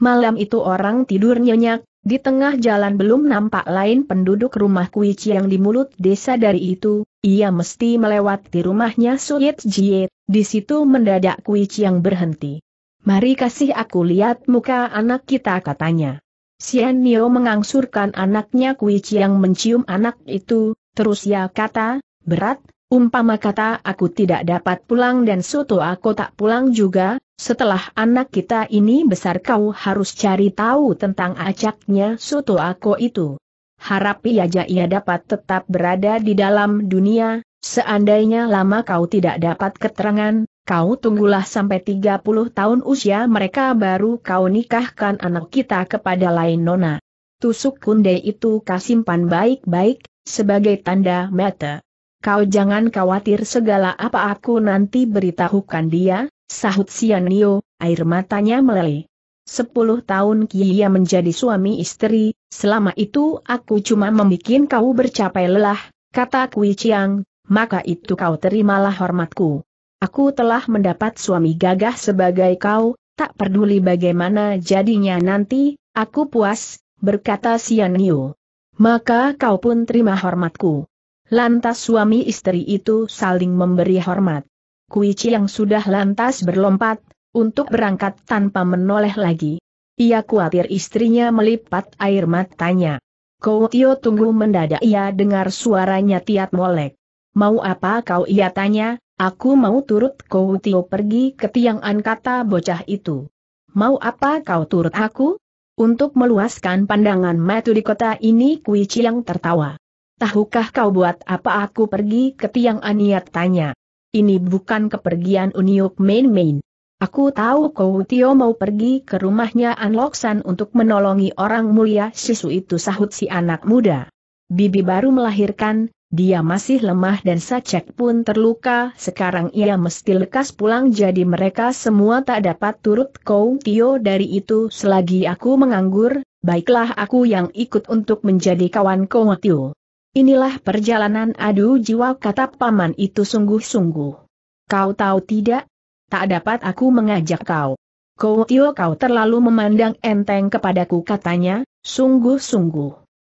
Malam itu orang tidur nyenyak, di tengah jalan belum nampak lain penduduk rumah Kui Chiang di mulut desa. Dari itu, ia mesti melewati rumahnya Su Yit Jiet. Di situ mendadak Kui Chiang berhenti. Mari kasih aku lihat muka anak kita, katanya. Sian Nio mengangsurkan anaknya. Kui Chiang mencium anak itu. Terus ia kata, berat, umpama kata aku tidak dapat pulang dan Suto Ako tak pulang juga, setelah anak kita ini besar kau harus cari tahu tentang acaknya Suto Ako itu. Harapi aja ia dapat tetap berada di dalam dunia, seandainya lama kau tidak dapat keterangan, kau tunggulah sampai 30 tahun usia mereka baru kau nikahkan anak kita kepada lain nona. Tusuk kunde itu kasimpan baik-baik. Sebagai tanda mata. Kau jangan khawatir segala apa, aku nanti beritahukan dia, sahut Sian Nio, air matanya meleleh. 10 tahun Kia menjadi suami istri, selama itu aku cuma membikin kau bercapai lelah, kata Kui Chiang, maka itu kau terimalah hormatku. Aku telah mendapat suami gagah sebagai kau, tak peduli bagaimana jadinya nanti, aku puas, berkata Sian Nio. Maka kau pun terima hormatku. Lantas suami istri itu saling memberi hormat. Kui Chiang sudah lantas berlompat, untuk berangkat tanpa menoleh lagi. Ia khawatir istrinya melipat air matanya. Kau Tio tunggu, mendadak ia dengar suaranya Tiat Molek. Mau apa kau, ia tanya, aku mau turut Kau Tio pergi ke tiangan, kata bocah itu. Mau apa kau turut aku? Untuk meluaskan pandangan mata di kota ini. Kui Chiang tertawa. Tahukah kau buat apa aku pergi ke tiang aniat, tanya. Ini bukan kepergian uniuk main-main. Aku tahu Kau Tio mau pergi ke rumahnya An Lok San untuk menolongi orang mulia Sisu itu, sahut si anak muda. Bibi baru melahirkan, dia masih lemah dan Sacek pun terluka. Sekarang ia mesti lekas pulang, jadi mereka semua tak dapat turut Kau Tio. Dari itu selagi aku menganggur, baiklah aku yang ikut untuk menjadi kawan Kau Tio. Inilah perjalanan adu jiwa, kata paman itu sungguh-sungguh. Kau tahu tidak? Tak dapat aku mengajak kau. Kau Tio, kau terlalu memandang enteng kepadaku, katanya, sungguh-sungguh.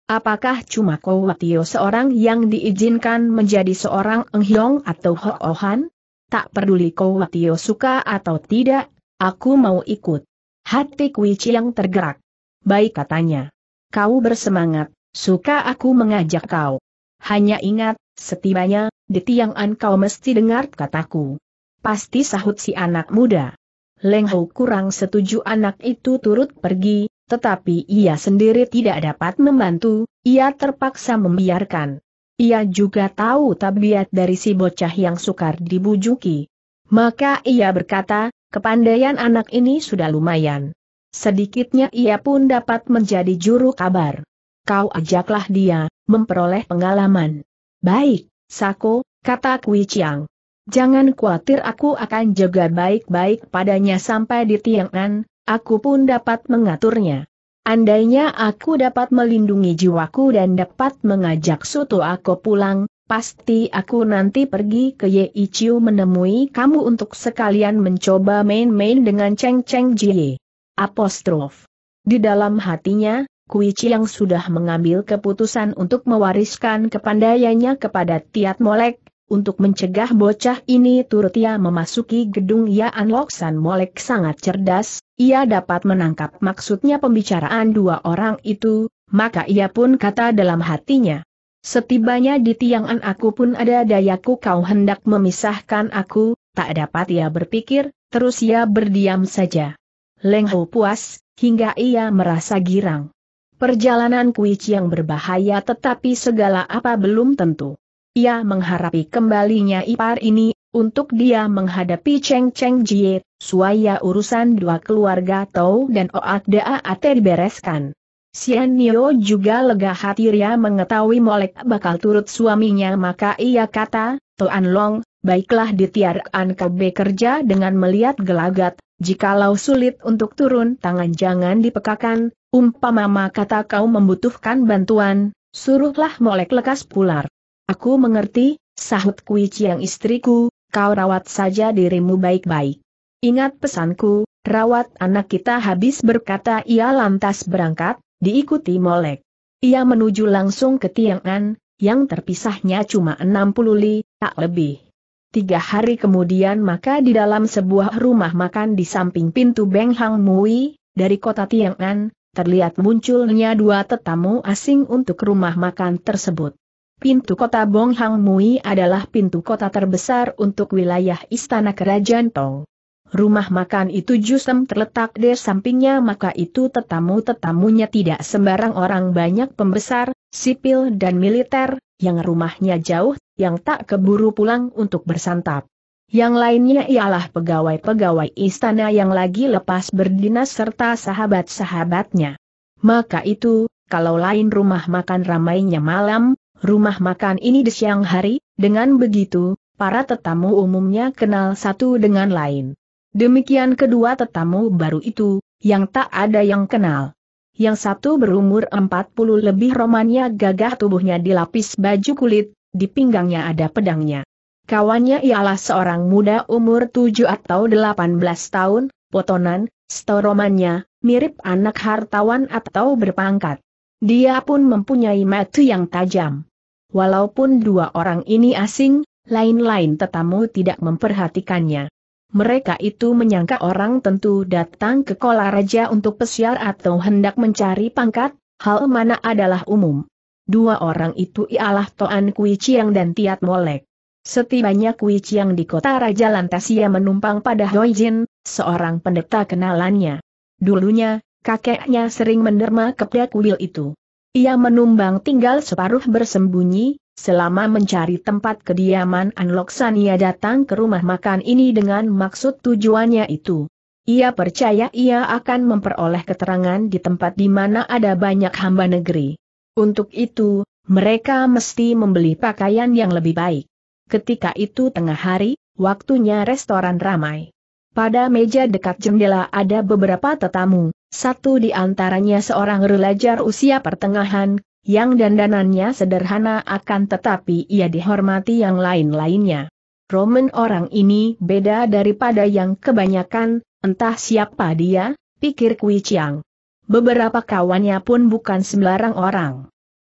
Apakah cuma Kau Tio seorang yang diizinkan menjadi seorang Eng Hiong atau Ho-Ohan? Tak peduli Kau Tio suka atau tidak, Aku mau ikut. Hati Kui Chiang tergerak. Baik, katanya. Kau bersemangat, suka aku mengajak kau. Hanya ingat, setibanya di Tiang An kau mesti dengar kataku. Pasti, sahut si anak muda. Leng Hu kurang setuju anak itu turut pergi, tetapi ia sendiri tidak dapat membantu, ia terpaksa membiarkan. Ia juga tahu tabiat dari si bocah yang sukar dibujuki. Maka ia berkata, kepandaian anak ini sudah lumayan. Sedikitnya ia pun dapat menjadi juru kabar. Kau ajaklah dia, memperoleh pengalaman. Baik, Sako, kata Kui Chiang. Jangan khawatir, aku akan jaga baik-baik padanya sampai di Tiang An, aku pun dapat mengaturnya. Andainya aku dapat melindungi jiwaku dan dapat mengajak Suto Ako pulang, pasti aku nanti pergi ke Ye Chiu menemui kamu untuk sekalian mencoba main-main dengan Cheng Cheng Jie. Apostrof. Di dalam hatinya, Kui Chiang sudah mengambil keputusan untuk mewariskan kepandaiannya kepada Tiat Molek, untuk mencegah bocah ini turut ia memasuki gedung Ya An Lok San. Molek sangat cerdas, ia dapat menangkap maksudnya pembicaraan dua orang itu, maka ia pun kata dalam hatinya. Setibanya di Tiang An aku pun ada dayaku, kau hendak memisahkan aku, tak dapat ia berpikir, terus ia berdiam saja. Leng Hu puas, hingga ia merasa girang. Perjalanan Kui Chiang berbahaya, tetapi segala apa belum tentu. Ia mengharapi kembalinya ipar ini, untuk dia menghadapi Cheng Cheng Jie, suaya urusan dua keluarga Tau dan Oat Daat dibereskan. Sian Nio juga lega hati, dia mengetahui Molek bakal turut suaminya, maka ia kata, Tuan Long, baiklah di Tiar An kau bekerja dengan melihat gelagat, jikalau sulit untuk turun tangan jangan dipekakan, umpama kata kau membutuhkan bantuan, suruhlah Molek lekas pular. Aku mengerti, sahut Kui Chiang. Istriku, kau rawat saja dirimu baik-baik. Ingat pesanku, rawat anak kita. Habis berkata ia lantas berangkat, diikuti Molek. Ia menuju langsung ke Tiang An, yang terpisahnya cuma 60 li, tak lebih. 3 hari kemudian, maka di dalam sebuah rumah makan di samping pintu Beng Hang Mui, dari kota Tiang An, terlihat munculnya 2 tetamu asing untuk rumah makan tersebut. Pintu kota Beng Hang Mui adalah pintu kota terbesar untuk wilayah istana kerajaan Tong. Rumah makan itu justru terletak di sampingnya, maka itu tetamu-tetamunya tidak sembarang orang, banyak pembesar, sipil dan militer, yang rumahnya jauh, yang tak keburu pulang untuk bersantap. Yang lainnya ialah pegawai-pegawai istana yang lagi lepas berdinas serta sahabat-sahabatnya. Maka itu, kalau lain rumah makan ramainya malam, rumah makan ini di siang hari, dengan begitu, para tetamu umumnya kenal satu dengan lain. Demikian kedua tetamu baru itu, yang tak ada yang kenal. Yang satu berumur 40 lebih, romannya gagah, tubuhnya dilapis baju kulit, di pinggangnya ada pedangnya. Kawannya ialah seorang muda umur 7 atau 18 tahun, potonan, setoromannya, mirip anak hartawan atau berpangkat. Dia pun mempunyai mata yang tajam. Walaupun 2 orang ini asing, lain-lain tetamu tidak memperhatikannya. Mereka itu menyangka orang tentu datang ke Kola Raja untuk pesiar atau hendak mencari pangkat, hal mana adalah umum. 2 orang itu ialah Toan Kui Chiang dan Tiat Molek. Setibanya Kui Chiang di kota raja, lantas ia menumpang pada Hoi Jin, seorang pendeta kenalannya. Dulunya, kakeknya sering menderma kepada kuil itu. Ia menumbang tinggal separuh bersembunyi, selama mencari tempat kediaman An Lok San. Ia datang ke rumah makan ini dengan maksud tujuannya itu. Ia percaya ia akan memperoleh keterangan di tempat di mana ada banyak hamba negeri. Untuk itu, mereka mesti membeli pakaian yang lebih baik. Ketika itu tengah hari, waktunya restoran ramai. Pada meja dekat jendela ada beberapa tetamu, satu di antaranya seorang remaja usia pertengahan, yang dandanannya sederhana akan tetapi ia dihormati yang lain-lainnya. Roman orang ini beda daripada yang kebanyakan, entah siapa dia, pikir Kui Chiang. Beberapa kawannya pun bukan sembarang orang.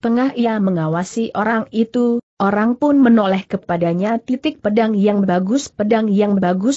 Tengah ia mengawasi orang itu, orang pun menoleh kepadanya. Pedang yang bagus,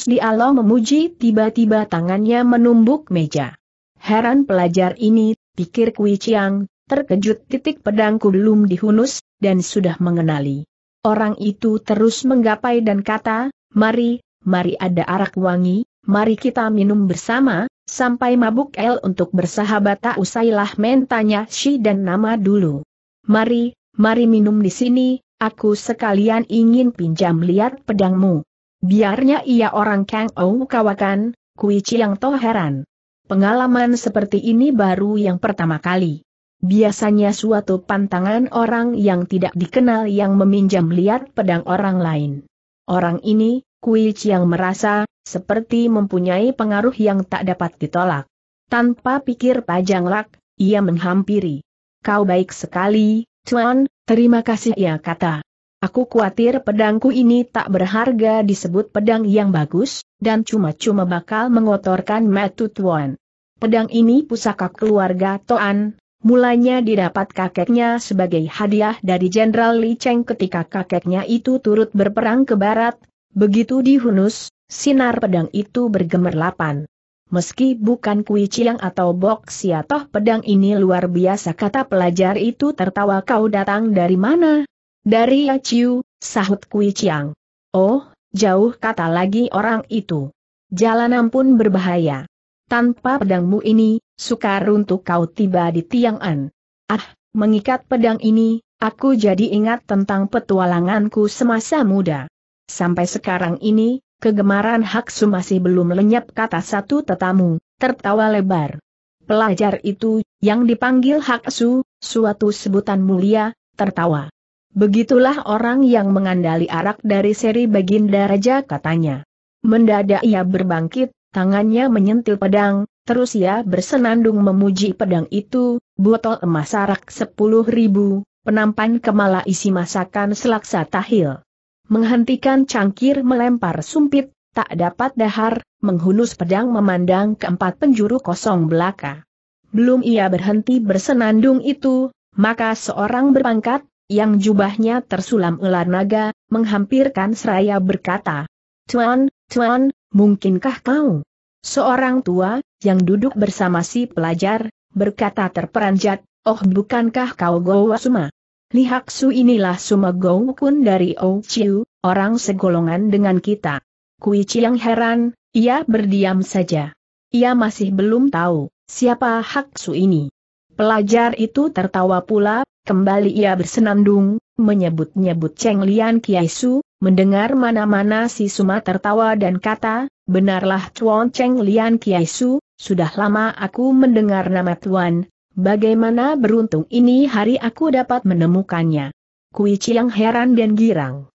dialah memuji. Tiba-tiba tangannya menumbuk meja. Heran pelajar ini, pikir Kui Chiang, terkejut. Pedangku belum dihunus, dan sudah mengenali. Orang itu terus menggapai dan kata, mari, mari ada arak wangi, mari kita minum bersama, sampai mabuk el untuk bersahabat. Tak usailah mentanya si dan nama dulu. Mari, mari minum di sini, aku sekalian ingin pinjam lihat pedangmu. Biarnya ia orang Kang Ou kawakan, Kui Chiang toh heran. Pengalaman seperti ini baru yang pertama kali. Biasanya suatu pantangan orang yang tidak dikenal yang meminjam lihat pedang orang lain. Orang ini, Kui Chiang merasa, seperti mempunyai pengaruh yang tak dapat ditolak. Tanpa pikir panjang ia menghampiri. Kau baik sekali, Tuan, terima kasih, ia kata. Aku khawatir pedangku ini tak berharga, disebut pedang yang bagus, dan cuma-cuma bakal mengotorkan mata Tuan. Pedang ini pusaka keluarga Tuan. Mulanya didapat kakeknya sebagai hadiah dari Jenderal Li Cheng ketika kakeknya itu turut berperang ke barat. Begitu dihunus, sinar pedang itu bergemerlapan. Meski bukan Kui Chiang atau Bok Sia, toh pedang ini luar biasa, kata pelajar itu tertawa. Kau datang dari mana? Dari Yaciu, sahut Kui Chiang. Oh, jauh, kata lagi orang itu. Jalanan pun berbahaya. Tanpa pedangmu ini, sukar untuk kau tiba di Tiang'an. Ah, mengikat pedang ini, aku jadi ingat tentang petualanganku semasa muda. Sampai sekarang ini, kegemaran Haksu masih belum lenyap, kata satu tetamu, tertawa lebar. Pelajar itu, yang dipanggil Haksu, suatu sebutan mulia, tertawa. Begitulah orang yang mengandali arak dari seri baginda raja, katanya. Mendadak ia berbangkit, tangannya menyentil pedang. Terus ia bersenandung memuji pedang itu, botol emas arak 10.000, penampan kemala isi masakan selaksa tahil. Menghentikan cangkir melempar sumpit, tak dapat dahar, menghunus pedang memandang keempat penjuru kosong belaka. Belum ia berhenti bersenandung itu, maka seorang berpangkat, yang jubahnya tersulam ular naga, menghampirkan seraya berkata, Tuan, Tuan, mungkinkah kau? Seorang tua, yang duduk bersama si pelajar, berkata terperanjat, oh bukankah kau Gou Suma? Li Haksu, inilah Suma Gou Kun dari Ou Chiu, orang segolongan dengan kita. Kui Chiang heran, ia berdiam saja. Ia masih belum tahu, siapa Haksu ini. Pelajar itu tertawa pula, kembali ia bersenandung, menyebut-nyebut Cheng Lian Kiai Su. Mendengar mana-mana si Suma tertawa dan kata, benarlah Tuan Cheng Lian Kiai Su, sudah lama aku mendengar nama Tuan, bagaimana beruntung ini hari aku dapat menemukannya. Kui Chiang heran dan girang.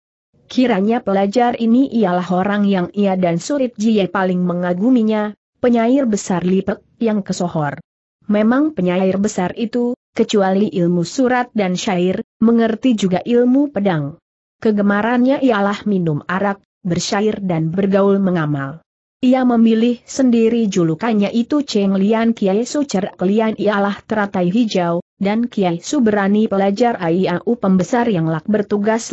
Kiranya pelajar ini ialah orang yang ia dan Su Yit Jiet paling mengaguminya, penyair besar Lipek yang kesohor. Memang penyair besar itu, kecuali ilmu surat dan syair, mengerti juga ilmu pedang. Kegemarannya ialah minum arak, bersyair dan bergaul mengamal. Ia memilih sendiri julukannya itu Cheng Lian Kiai Su. Cerak Lian ialah teratai hijau, dan Kiai Su berani pelajar IAU pembesar yang bertugas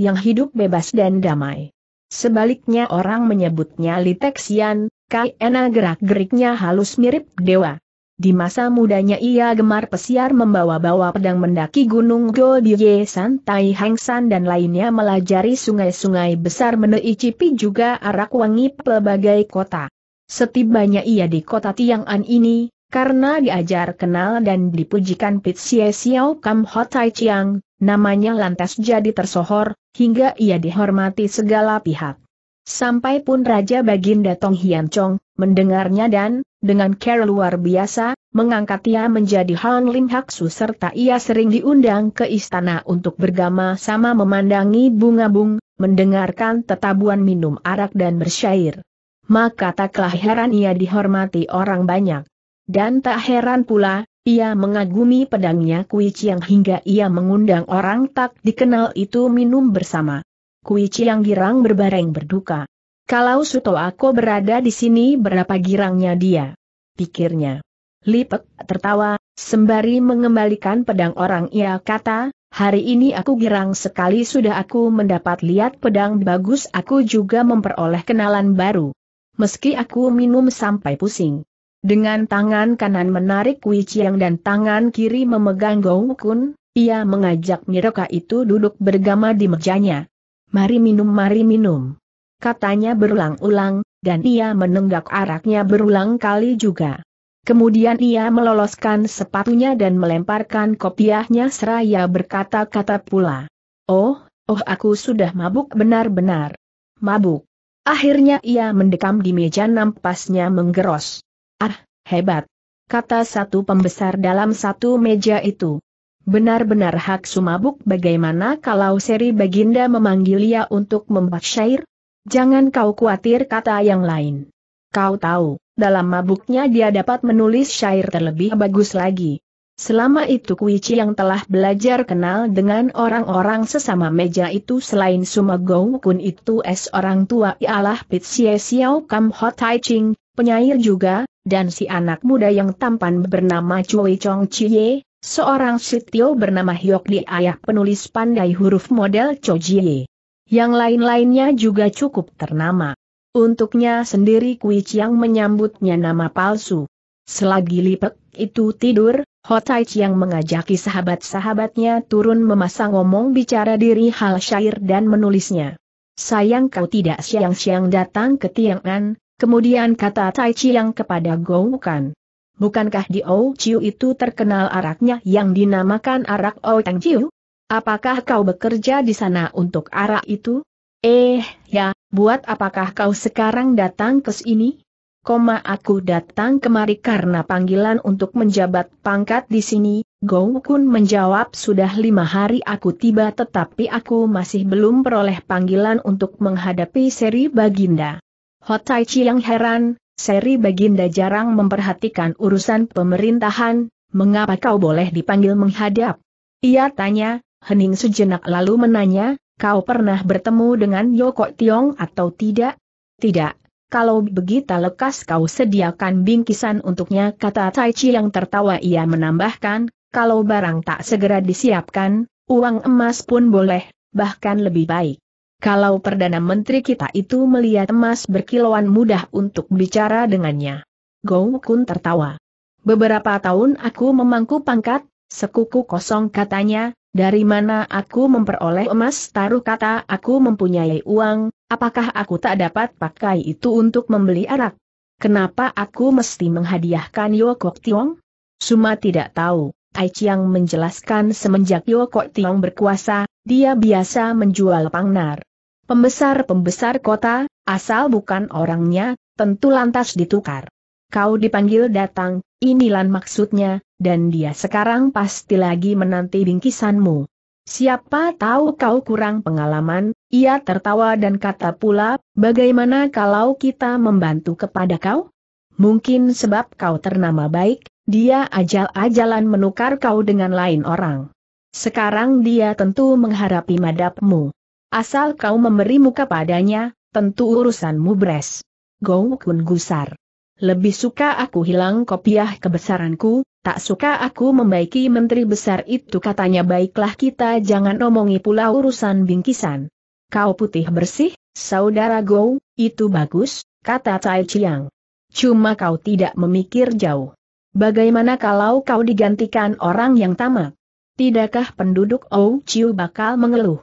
yang hidup bebas dan damai. Sebaliknya orang menyebutnya Li Texian, karena gerak-geriknya halus mirip dewa. Di masa mudanya ia gemar pesiar membawa-bawa pedang, mendaki gunung Goldiye, santai Hangsan dan lainnya, melajari sungai-sungai besar, meneicipi juga arak wangi pelbagai kota. Setibanya ia di kota Tiang'an ini, karena diajar kenal dan dipujikan Pit Sia Siau Kam Ho Tai Ching, namanya lantas jadi tersohor, hingga ia dihormati segala pihak. Sampai pun Raja Baginda Tong Hian Chong mendengarnya dan, dengan care luar biasa, mengangkat ia menjadi Hongling Haksu, serta ia sering diundang ke istana untuk bergama sama, memandangi bunga-bunga, mendengarkan tetabuan, minum arak dan bersyair. Maka taklah heran ia dihormati orang banyak. Dan tak heran pula, ia mengagumi pedangnya Kui Chiang hingga ia mengundang orang tak dikenal itu minum bersama. Kui Chiang girang berbareng berduka. Kalau Suto Ako berada di sini, berapa girangnya dia, pikirnya. Li Pek tertawa, sembari mengembalikan pedang orang. Ia kata, hari ini aku girang sekali, sudah aku mendapat lihat pedang bagus, aku juga memperoleh kenalan baru. Meski aku minum sampai pusing. Dengan tangan kanan menarik Kui Chiang dan tangan kiri memegang Gou Kun, ia mengajak mereka itu duduk bergama di mejanya. Mari minum," katanya berulang-ulang, dan ia menenggak araknya berulang kali juga. Kemudian ia meloloskan sepatunya dan melemparkan kopiahnya seraya berkata-kata pula. Oh, aku sudah mabuk, benar-benar mabuk." Akhirnya ia mendekam di meja, nampasnya menggeros. "Ah, hebat," kata satu pembesar dalam satu meja itu. "Benar-benar Haksu mabuk, bagaimana kalau Seri Baginda memanggil ia untuk membuat syair?" "Jangan kau khawatir," kata yang lain. "Kau tahu, dalam mabuknya dia dapat menulis syair terlebih bagus lagi." Selama itu Kui Chiang telah belajar kenal dengan orang-orang sesama meja itu. Selain Suma Gou Kun itu, seorang tua ialah Pit Sia Siau Kam Ho Tai Ching, penyair juga, dan si anak muda yang tampan bernama Chui Chong Cie, seorang sitio bernama Hyok Di ayah penulis pandai huruf model Chojie. Yang lain-lainnya juga cukup ternama. Untuknya sendiri Kui Chiang menyambutnya nama palsu. Selagi Li Pek itu tidur, Ho Tai Chiang mengajaki sahabat-sahabatnya turun memasang omong bicara diri hal syair dan menulisnya. "Sayang kau tidak siang-siang datang ke Tiangan," kemudian kata Tai Chiang kepada Gou Kun. "Bukankah di Ou Chiu itu terkenal araknya yang dinamakan arak Outang Chiu? Apakah kau bekerja di sana untuk arak itu?" Ya, buat apakah kau sekarang datang ke sini?" Aku datang kemari karena panggilan untuk menjabat pangkat di sini," Gou Kun menjawab. "Sudah 5 hari aku tiba, tetapi aku masih belum peroleh panggilan untuk menghadapi Seri Baginda." Ho Tai Chiang heran. "Seri Baginda jarang memperhatikan urusan pemerintahan, mengapa kau boleh dipanggil menghadap?" Ia tanya, hening sejenak lalu menanya, "Kau pernah bertemu dengan Yo Kok Tiong atau tidak?" "Tidak." "Kalau begitu lekas kau sediakan bingkisan untuknya," kata Tai Chiang tertawa. Ia menambahkan, "Kalau barang tak segera disiapkan, uang emas pun boleh, bahkan lebih baik. Kalau Perdana Menteri kita itu melihat emas berkilauan mudah untuk bicara dengannya." Gou Kun tertawa. "Beberapa tahun aku memangku pangkat, sekuku kosong," katanya, "dari mana aku memperoleh emas?" "Taruh kata aku mempunyai uang, apakah aku tak dapat pakai itu untuk membeli arak? Kenapa aku mesti menghadiahkan Yo Kok Tiong?" "Suma tidak tahu," Tai Chiang menjelaskan, "semenjak Yo Kok Tiong berkuasa, dia biasa menjual pangnar. Pembesar-pembesar kota, asal bukan orangnya, tentu lantas ditukar. Kau dipanggil datang, inilah maksudnya, dan dia sekarang pasti lagi menanti bingkisanmu." "Siapa tahu kau kurang pengalaman," ia tertawa dan kata pula, "bagaimana kalau kita membantu kepada kau? Mungkin sebab kau ternama baik, dia ajal-ajalan menukar kau dengan lain orang. Sekarang dia tentu mengharapi madapmu. Asal kau memberi muka padanya, tentu urusanmu beres." Gou Kun gusar. "Lebih suka aku hilang kopiah kebesaranku, tak suka aku membaiki menteri besar itu," katanya. "Baiklah, kita jangan omongi pula urusan bingkisan. Kau putih bersih, saudara Gou, itu bagus," kata Tai Chiang. "Cuma kau tidak memikir jauh. Bagaimana kalau kau digantikan orang yang tamak? Tidakkah penduduk Ou Chiu bakal mengeluh?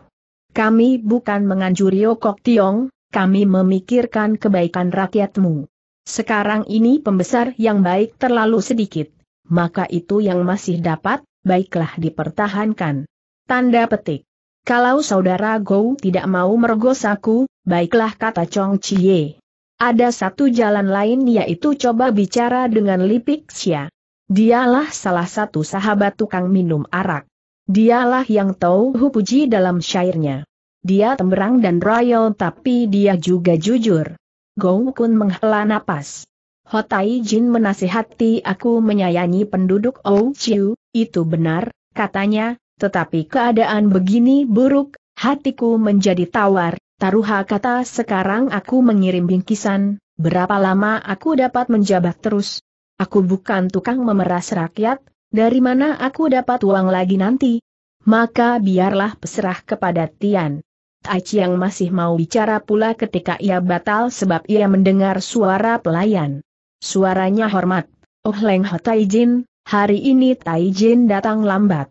Kami bukan menganjuri Yo Kok Tiong, kami memikirkan kebaikan rakyatmu. Sekarang ini pembesar yang baik terlalu sedikit, maka itu yang masih dapat, baiklah dipertahankan." Tanda petik. "Kalau saudara Gou tidak mau merogos aku, baiklah," kata Chong Cie. "Ada satu jalan lain, yaitu coba bicara dengan Li Pek Sia. Dialah salah satu sahabat tukang minum arak. Dialah yang Tau Hu puji dalam syairnya. Dia temberang dan royal, tapi dia juga jujur." Gou Kun menghela napas. "Ho Tai Jin menasihati aku menyayangi penduduk Ou Chiu, itu benar," katanya, "tetapi keadaan begini buruk, hatiku menjadi tawar. Taruhlah kata sekarang aku mengirim bingkisan, berapa lama aku dapat menjabat terus? Aku bukan tukang memeras rakyat, dari mana aku dapat uang lagi nanti? Maka biarlah peserah kepada Tian. Tai Chiang masih mau bicara pula ketika ia batal sebab ia mendengar suara pelayan. Suaranya hormat. Oh Leng Ho Tai Jin, hari ini Tai Jin datang lambat.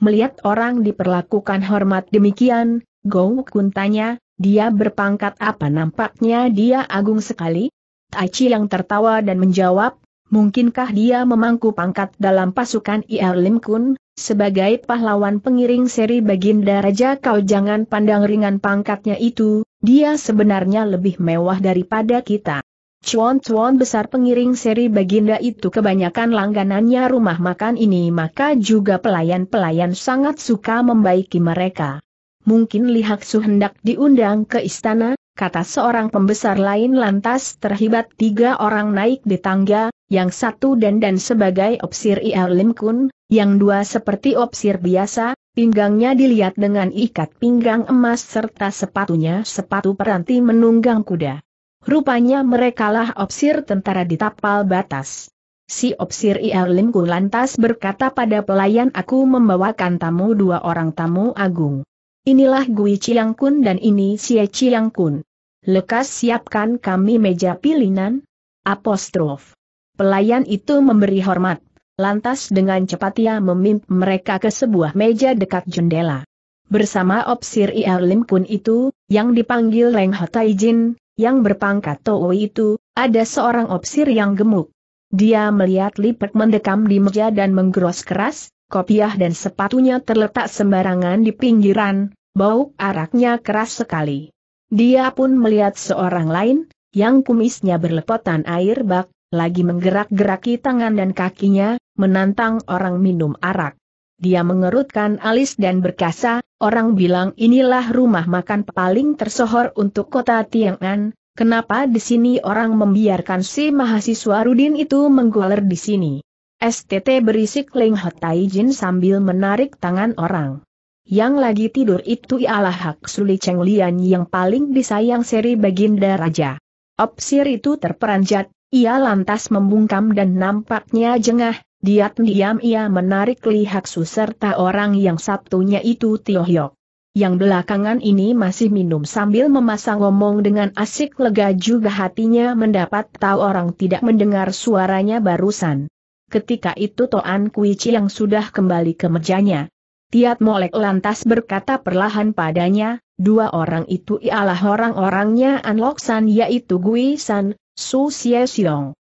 Melihat orang diperlakukan hormat demikian, Gou Kun tanya, dia berpangkat apa? Nampaknya dia agung sekali. Tai Chiang tertawa dan menjawab, mungkinkah dia memangku pangkat dalam pasukan Ir Lim Kun, sebagai pahlawan pengiring seri Baginda Raja? Kau jangan pandang ringan pangkatnya itu, dia sebenarnya lebih mewah daripada kita. Cuan-cuan besar pengiring seri Baginda itu kebanyakan langganannya rumah makan ini, maka juga pelayan-pelayan sangat suka membaiki mereka. Mungkin Li Haksu hendak diundang ke istana, kata seorang pembesar lain. Lantas terhibat tiga orang naik di tangga, yang satu dandan sebagai opsir Ir Lim Kun, yang dua seperti opsir biasa, pinggangnya dilihat dengan ikat pinggang emas serta sepatunya sepatu peranti menunggang kuda. Rupanya merekalah opsir tentara di tapal batas. Si opsir Ir Lim Kun lantas berkata pada pelayan, aku membawakan tamu dua orang tamu agung. Inilah Kui Chiang Kun dan ini Xie Xiong Kun. Lekas siapkan kami meja pilinan. Apostrof. Pelayan itu memberi hormat. Lantas dengan cepat ia memimpin mereka ke sebuah meja dekat jendela. Bersama opsir Ir Lim Kun itu, yang dipanggil Leng Ho Tai Jin, yang berpangkat Tou itu, ada seorang opsir yang gemuk. Dia melihat Li Pek mendekam di meja dan menggeros keras, kopiah dan sepatunya terletak sembarangan di pinggiran, bau araknya keras sekali. Dia pun melihat seorang lain, yang kumisnya berlepotan air bak, lagi menggerak-geraki tangan dan kakinya, menantang orang minum arak. Dia mengerutkan alis dan berkasa, orang bilang inilah rumah makan paling tersohor untuk kota Tiang'an, kenapa di sini orang membiarkan si mahasiswa Rudin itu menggoler di sini? STT, berisik Leng Ho Tai Jin sambil menarik tangan orang. Yang lagi tidur itu ialah Haksu Li Cheng Lian yang paling disayang seri Baginda Raja. Opsir itu terperanjat, ia lantas membungkam dan nampaknya jengah. Diam-diam ia menarik Li Haksu serta orang yang satunya itu Tio Hyok, yang belakangan ini masih minum sambil memasang ngomong dengan asik. Lega juga hatinya mendapat tahu orang tidak mendengar suaranya barusan. Ketika itu Toan Kui Chiang sudah kembali ke mejanya. Tiat Molek lantas berkata perlahan padanya, dua orang itu ialah orang-orangnya An Lok San, yaitu Gui San, Su Xie Xiong.